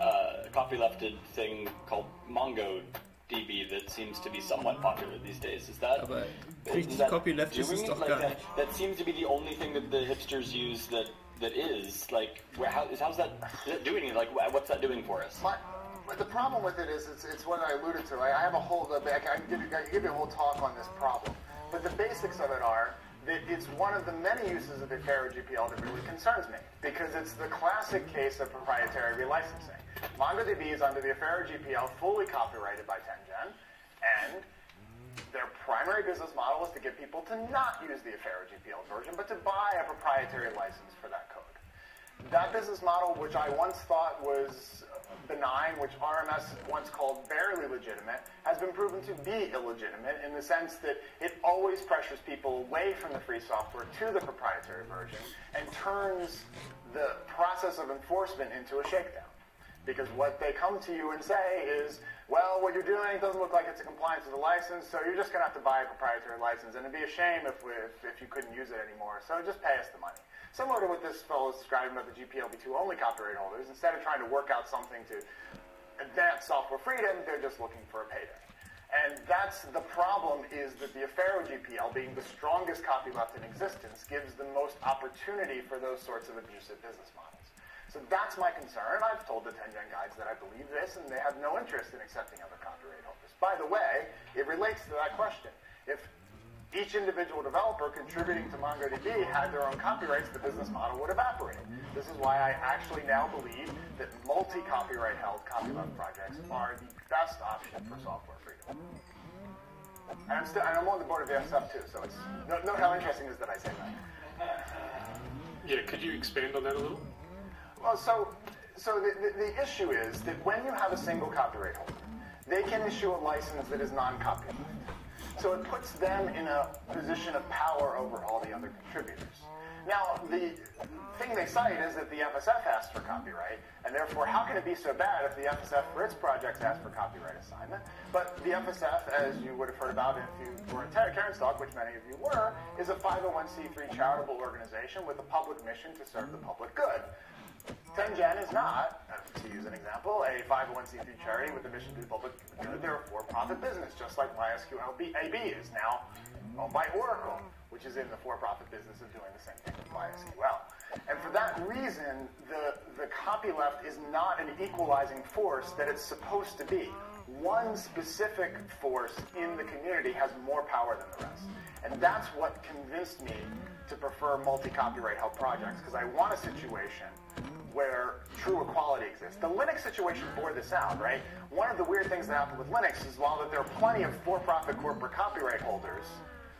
a copylefted thing called MongoDB that seems to be somewhat popular these days. Is that? But is that copyleft is like that, that seems to be the only thing that the hipsters use that that is like where, how is how's that, is that doing it? Like what's that doing for us? What? But the problem with it is, it's, it's what I alluded to. I, I have a whole, I can, give you, I can give you a whole talk on this problem. But the basics of it are that it's one of the many uses of the care of G P L that really concerns me, because it's the classic case of proprietary relicensing. MongoDB is under the Affero G P L, fully copyrighted by TenGen, and Their primary business model is to get people to not use the Affair G P L version, but to buy a proprietary license for that code. That business model, which I once thought was benign, which R M S once called barely legitimate, has been proven to be illegitimate in the sense that it always pressures people away from the free software to the proprietary version and turns the process of enforcement into a shakedown. Because what they come to you and say is, well, what you're doing doesn't look like it's in compliance with the license, so you're just going to have to buy a proprietary license, and it'd be a shame if, we, if, if you couldn't use it anymore, so just pay us the money. Similar to what this fellow is describing about the G P L v two only copyright holders, instead of trying to work out something to advance software freedom, they're just looking for a payday. And that's the problem, is that the Affero G P L, being the strongest copyleft in existence, gives the most opportunity for those sorts of abusive business models. So that's my concern. I've told the TenGen guides that I believe this, and they have no interest in accepting other copyright holders. By the way, it relates to that question. If each individual developer contributing to MongoDB had their own copyrights, the business model would evaporate. This is why I actually now believe that multi-copyright held copyleft projects are the best option for software freedom. And I'm, still, and I'm on the board of the F S F too, so it's, note, note how interesting it is that I say that. Yeah, could you expand on that a little? Well, so, so the, the, the issue is that when you have a single copyright holder, they can issue a license that is non-copyrighted. So it puts them in a position of power over all the other contributors. Now, the thing they cite is that the F S F asked for copyright, and therefore, how can it be so bad if the F S F for its projects asked for copyright assignment? But the F S F, as you would have heard about if you were at Karen's talk, which many of you were, is a five oh one c three charitable organization with a public mission to serve the public good. TenGen is not, to use an example, a five oh one c three charity with a mission to the public good. They're a for-profit business, just like MySQL A B is now owned by Oracle, which is in the for-profit business of doing the same thing with MySQL. And for that reason, the, the copyleft is not an equalizing force that it's supposed to be. One specific force in the community has more power than the rest. And that's what convinced me to prefer multi-copyright held projects, because I want a situation where true equality exists. The Linux situation bore this out, right? One of the weird things that happened with Linux is while that there are plenty of for-profit corporate copyright holders,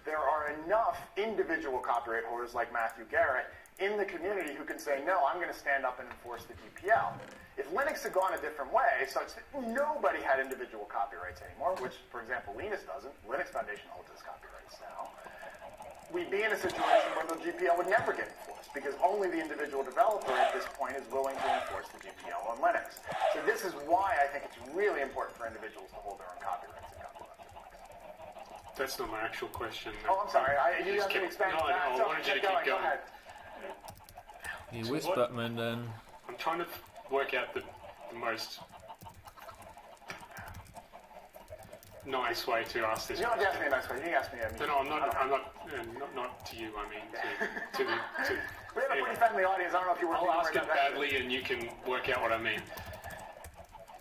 there are enough individual copyright holders like Matthew Garrett in the community who can say, no, I'm going to stand up and enforce the G P L. If Linux had gone a different way, such that nobody had individual copyrights anymore, which, for example, Linus doesn't, Linux Foundation holds its copyrights now, we'd be in a situation where the G P L would never get enforced, because only the individual developer at this point is willing to enforce the G P L on Linux. So this is why I think it's really important for individuals to hold their own copyrights and copyleft. That's not my actual question. Oh, I'm sorry. I, you just kept expanding on that. No, I wanted you to keep going. going. Go ahead. You whisper, so man, then. I'm trying to work out the, the most nice way to ask this. You don't ask me a nice way. You can ask me. A no, no, I'm not. Okay. I'm not, uh, not. Not to you. I mean, to, to the. To, we have a pretty friendly audience. I don't know if you were. I'll ask it badly, and you can work out what I mean.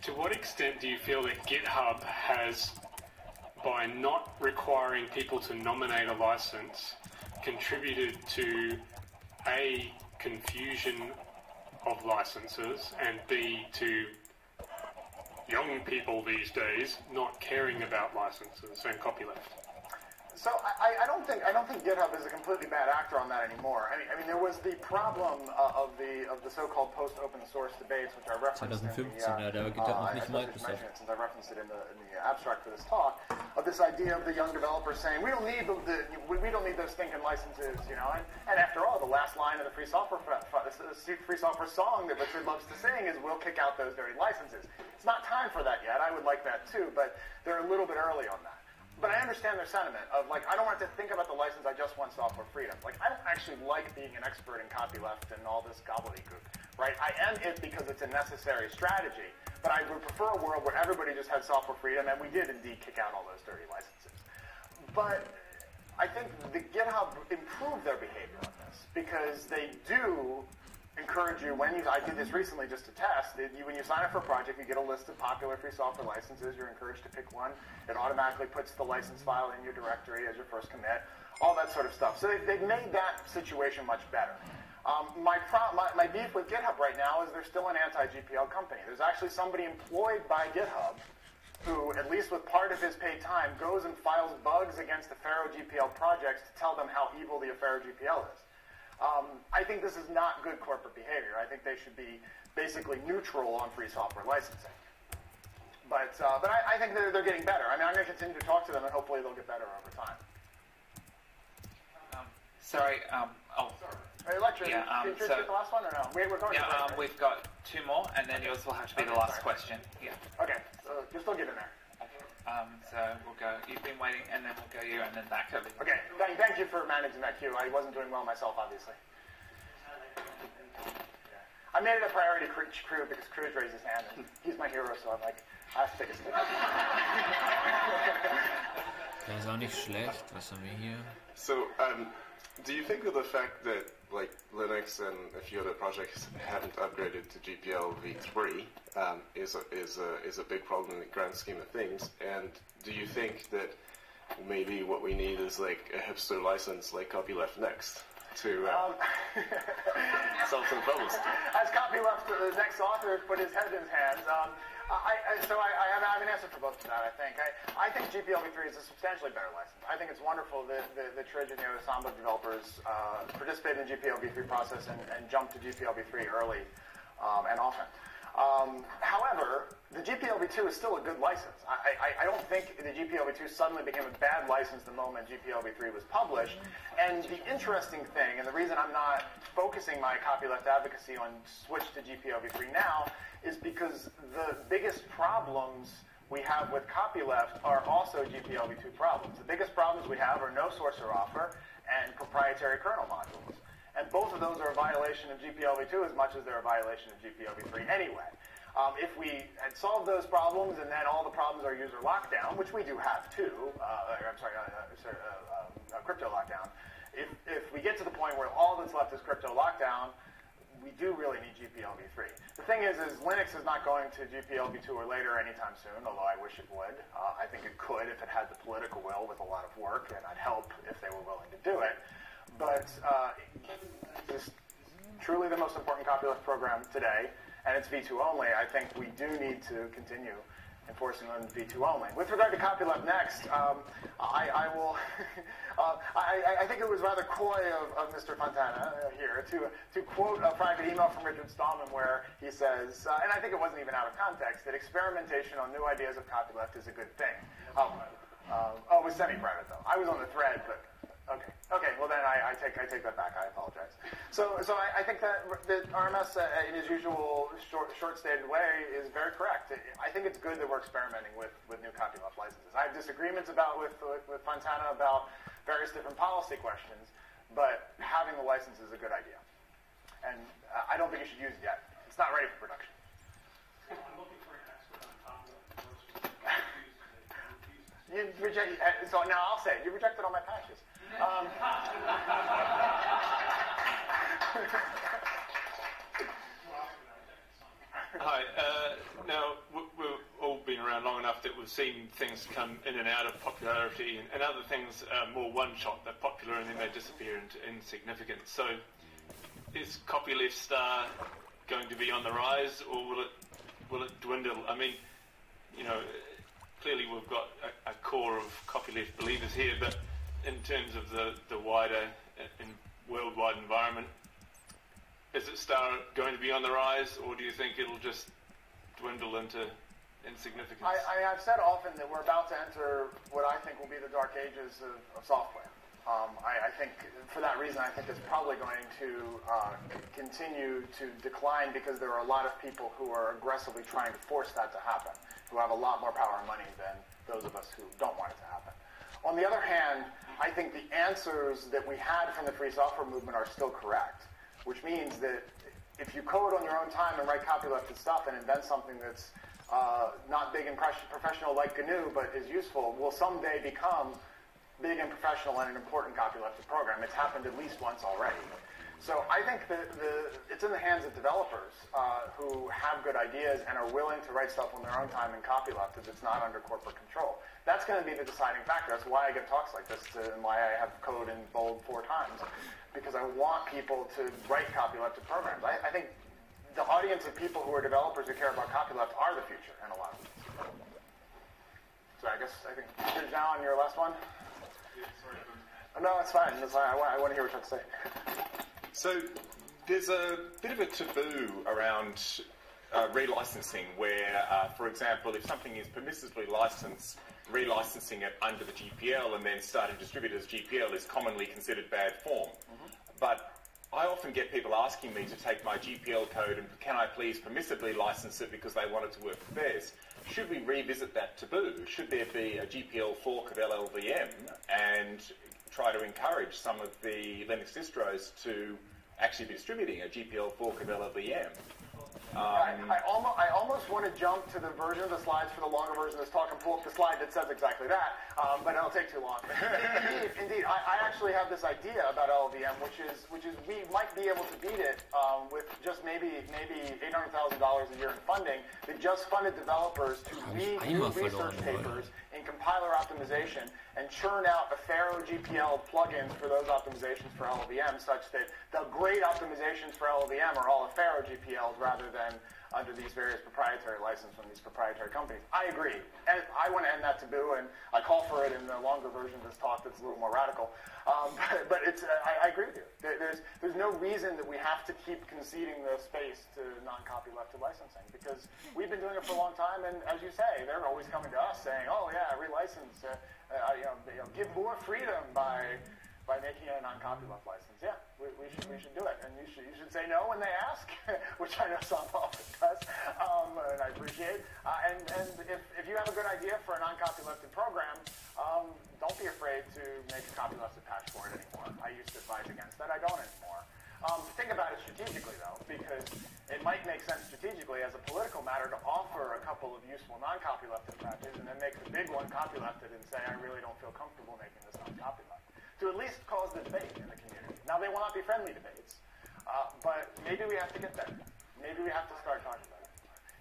To what extent do you feel that GitHub has, by not requiring people to nominate a license, contributed to A, confusion of licenses, and B, to young people these days not caring about licenses and copyleft? So I, I don't think I don't think GitHub is a completely bad actor on that anymore. I mean, I mean there was the problem uh, of the of the so-called post-open source debates, which I referenced in the, uh, uh, I mentioned it since I referenced it in the, in the abstract for this talk, of this idea of the young developers saying we don't need the, the we, we don't need those stinking licenses, you know. And, and after all, the last line of the free software free software song that Richard loves to sing is "We'll kick out those dirty licenses." It's not time for that yet. I would like that too, but they're a little bit early on that. But I understand their sentiment of, like, I don't want to think about the license, I just want software freedom. Like, I don't actually like being an expert in copyleft and all this gobbledygook, right? I am it because it's a necessary strategy, but I would prefer a world where everybody just had software freedom, and we did indeed kick out all those dirty licenses. But I think the GitHub improved their behavior on this, because they do encourage you when you, I did this recently just to test, it, you, when you sign up for a project, you get a list of popular free software licenses, you're encouraged to pick one, it automatically puts the license file in your directory as your first commit, all that sort of stuff. So they've, they've made that situation much better. Um, my, pro, my, my beef with GitHub right now is they're still an anti-G P L company. There's actually somebody employed by GitHub who, at least with part of his paid time, goes and files bugs against the Faro G P L projects to tell them how evil the Faro G P L is. Um, I think this is not good corporate behavior. I think they should be basically neutral on free software licensing. But, uh, but I, I think they're, they're getting better. I mean, I'm going to continue to talk to them, and hopefully they'll get better over time. Um, sorry. Um, oh, sorry. Are you lecturing? Yeah, um, Did you so, the last one or no? We, we're going yeah, to um, break, right? We've got two more, and then okay. yours will have to be okay, the last sorry. question. Yeah. Okay. So you're still getting there. Um, so we'll go, you've been waiting, and then we'll go you, and then back over. Okay, thank, thank you for managing that queue. I wasn't doing well myself, obviously. I made it a priority to Crew because Crew's raised his hand, and he's my hero, so I'm like, I have to take a stick. Das ist auch nicht schlecht. Was haben wir hier? So, um, do you think that the fact that, like, Linux and a few other projects haven't upgraded to G P L v three um, is, a, is, a, is a big problem in the grand scheme of things? And do you think that maybe what we need is, like, a hipster license like CopyLeft Next to uh, um, solve some problems? As CopyLeft the Next author put his head in his hands, um, I, I, so I, I, have, I have an answer for both of that, I think. I, I think G P L v three is a substantially better license. I think it's wonderful that the, the Trigino Samba developers uh, participate in the G P L v three process and, and jump to G P L v three early um, and often. Um, however, the G P L v two is still a good license. I, I, I don't think the G P L v two suddenly became a bad license the moment G P L v three was published. And the interesting thing, and the reason I'm not focusing my copyleft advocacy on switch to G P L v three now, is because the biggest problems we have with copyleft are also G P L v two problems. The biggest problems we have are no source or offer and proprietary kernel modules. And both of those are a violation of G P L v two as much as they're a violation of G P L v three anyway. Um, if we had solved those problems and then all the problems are user lockdown, which we do have too, uh, I'm sorry, uh, sorry uh, uh, uh, crypto lockdown, if, if we get to the point where all that's left is crypto lockdown, we do really need G P L v three. The thing is, is Linux is not going to G P L v two or later anytime soon, although I wish it would. Uh, I think it could if it had the political will with a lot of work, and I'd help if they were willing to do it. But uh, it is truly the most important copyleft program today, and it's V two only. I think we do need to continue enforcing on V two only. With regard to copyleft next, um, I, I will. uh, I, I think it was rather coy of, of Mister Fontana here to to quote a private email from Richard Stallman where he says, uh, and I think it wasn't even out of context, that experimentation on new ideas of copyleft is a good thing. Oh, uh, oh it was semi-private though. I was on the thread, but. Okay. Okay. Well, then I, I take I take that back. I apologize. So so I, I think that the R M S, uh, in his usual short short stated way, is very correct. I think it's good that we're experimenting with with new copyleft licenses. I have disagreements about with with Fontana about various different policy questions, but having the license is a good idea, and uh, I don't think you should use it yet. It's not ready for production. You reject, so now I'll say it. You rejected all my patches. Um, Hi. Uh, now we've all been around long enough that we've seen things come in and out of popularity, and, and other things are more one-shot. They're popular and then they disappear into insignificance. So, is copyleft star going to be on the rise, or will it will it dwindle? I mean, you know. Clearly we've got a, a core of copyleft believers here, but in terms of the, the wider in worldwide environment, is it star going to be on the rise, or do you think it'll just dwindle into insignificance? I, I have said often that we're about to enter what I think will be the dark ages of, of software. Um, I, I think for that reason I think it's probably going to uh, continue to decline because there are a lot of people who are aggressively trying to force that to happen, who have a lot more power and money than those of us who don't want it to happen. On the other hand, I think the answers that we had from the free software movement are still correct, which means that if you code on your own time and write copylefted stuff and invent something that's uh, not big and professional like G N U but is useful, will someday become big and professional and an important copylefted program. It's happened at least once already. So I think that the, it's in the hands of developers uh, who have good ideas and are willing to write stuff on their own time and copyleft if it's not under corporate control. That's going to be the deciding factor. That's why I give talks like this to, and why I have code in bold four times, because I want people to write copylefted programs. I, I think the audience of people who are developers who care about copyleft are the future in a lot of ways. So I guess I think here's now on your last one. Yeah, sorry. Oh, no, it's fine. It's fine. I, want, I want to hear what you have to say. So there's a bit of a taboo around uh, relicensing, where, uh, for example, if something is permissively licensed, relicensing it under the G P L and then starting to distribute it as G P L is commonly considered bad form. Mm-hmm. But I often get people asking me to take my G P L code and can I please permissively license it because they want it to work for theirs. Should we revisit that taboo? Should there be a G P L fork of L L V M and try to encourage some of the Linux distros to actually be distributing a G P L fork of L L V M? Um, I, I, almost, I almost want to jump to the version of the slides for the longer version of this talk and pull up the slide that says exactly that, um, but it'll take too long. indeed, indeed I, I actually have this idea about L L V M, which is which is we might be able to beat it um, with just maybe maybe eight hundred thousand dollars a year in funding that just funded developers to read new research papers in compiler optimization and churn out Afero G P L plugins for those optimizations for L L V M, such that the great optimizations for L L V M are all Afero G P Ls rather than under these various proprietary licenses from these proprietary companies. I agree. And I want to end that taboo, and I call for it in the longer version of this talk that's a little more radical. Um, but, but it's, uh, I, I agree with you. There, there's, there's no reason that we have to keep conceding the space to non-copylefted licensing, because we've been doing it for a long time, and as you say, they're always coming to us saying, oh, yeah, relicense, uh, uh, you know, you know, give more freedom by... by making a non-copyleft license. Yeah, we, we, should, we should do it. And you should, you should say no when they ask, which I know Samba often does, um, and I appreciate. Uh, and and if, if you have a good idea for a non-copylefted program, um, don't be afraid to make a copylefted patch for it anymore. I used to advise against that. I don't anymore. Um, think about it strategically, though, because it might make sense strategically as a political matter to offer a couple of useful non-copylefted patches and then make the big one copylefted and say, I really don't feel comfortable making this non-copyleft. To at least cause the debate in the community. Now, they will not be friendly debates, uh, but maybe we have to get there. Maybe we have to start talking about it.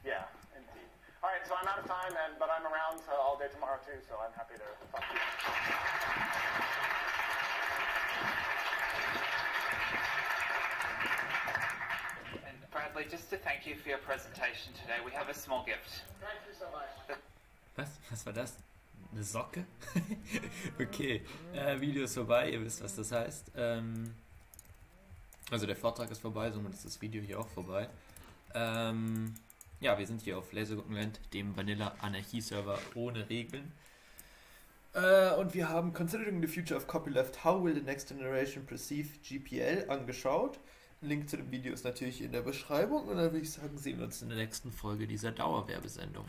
Yeah, indeed. All right, so I'm out of time, and but I'm around uh, all day tomorrow, too, so I'm happy to talk to you. And Bradley, just to thank you for your presentation today, we have a small gift. Thank you so much. Was? Was war das? Eine Socke? Okay, äh, Video ist vorbei, ihr wisst, was das heißt. Ähm, also der Vortrag ist vorbei, somit ist das Video hier auch vorbei. Ähm, ja, wir sind hier auf Lasergurkenland, dem Vanilla-Anarchie-Server ohne Regeln. Äh, und wir haben Considering the Future of Copyleft, How Will the Next Generation Perceive G P L angeschaut. Link zu dem Video ist natürlich in der Beschreibung. Und dann würde ich sagen, sehen wir uns in der nächsten Folge dieser Dauerwerbesendung.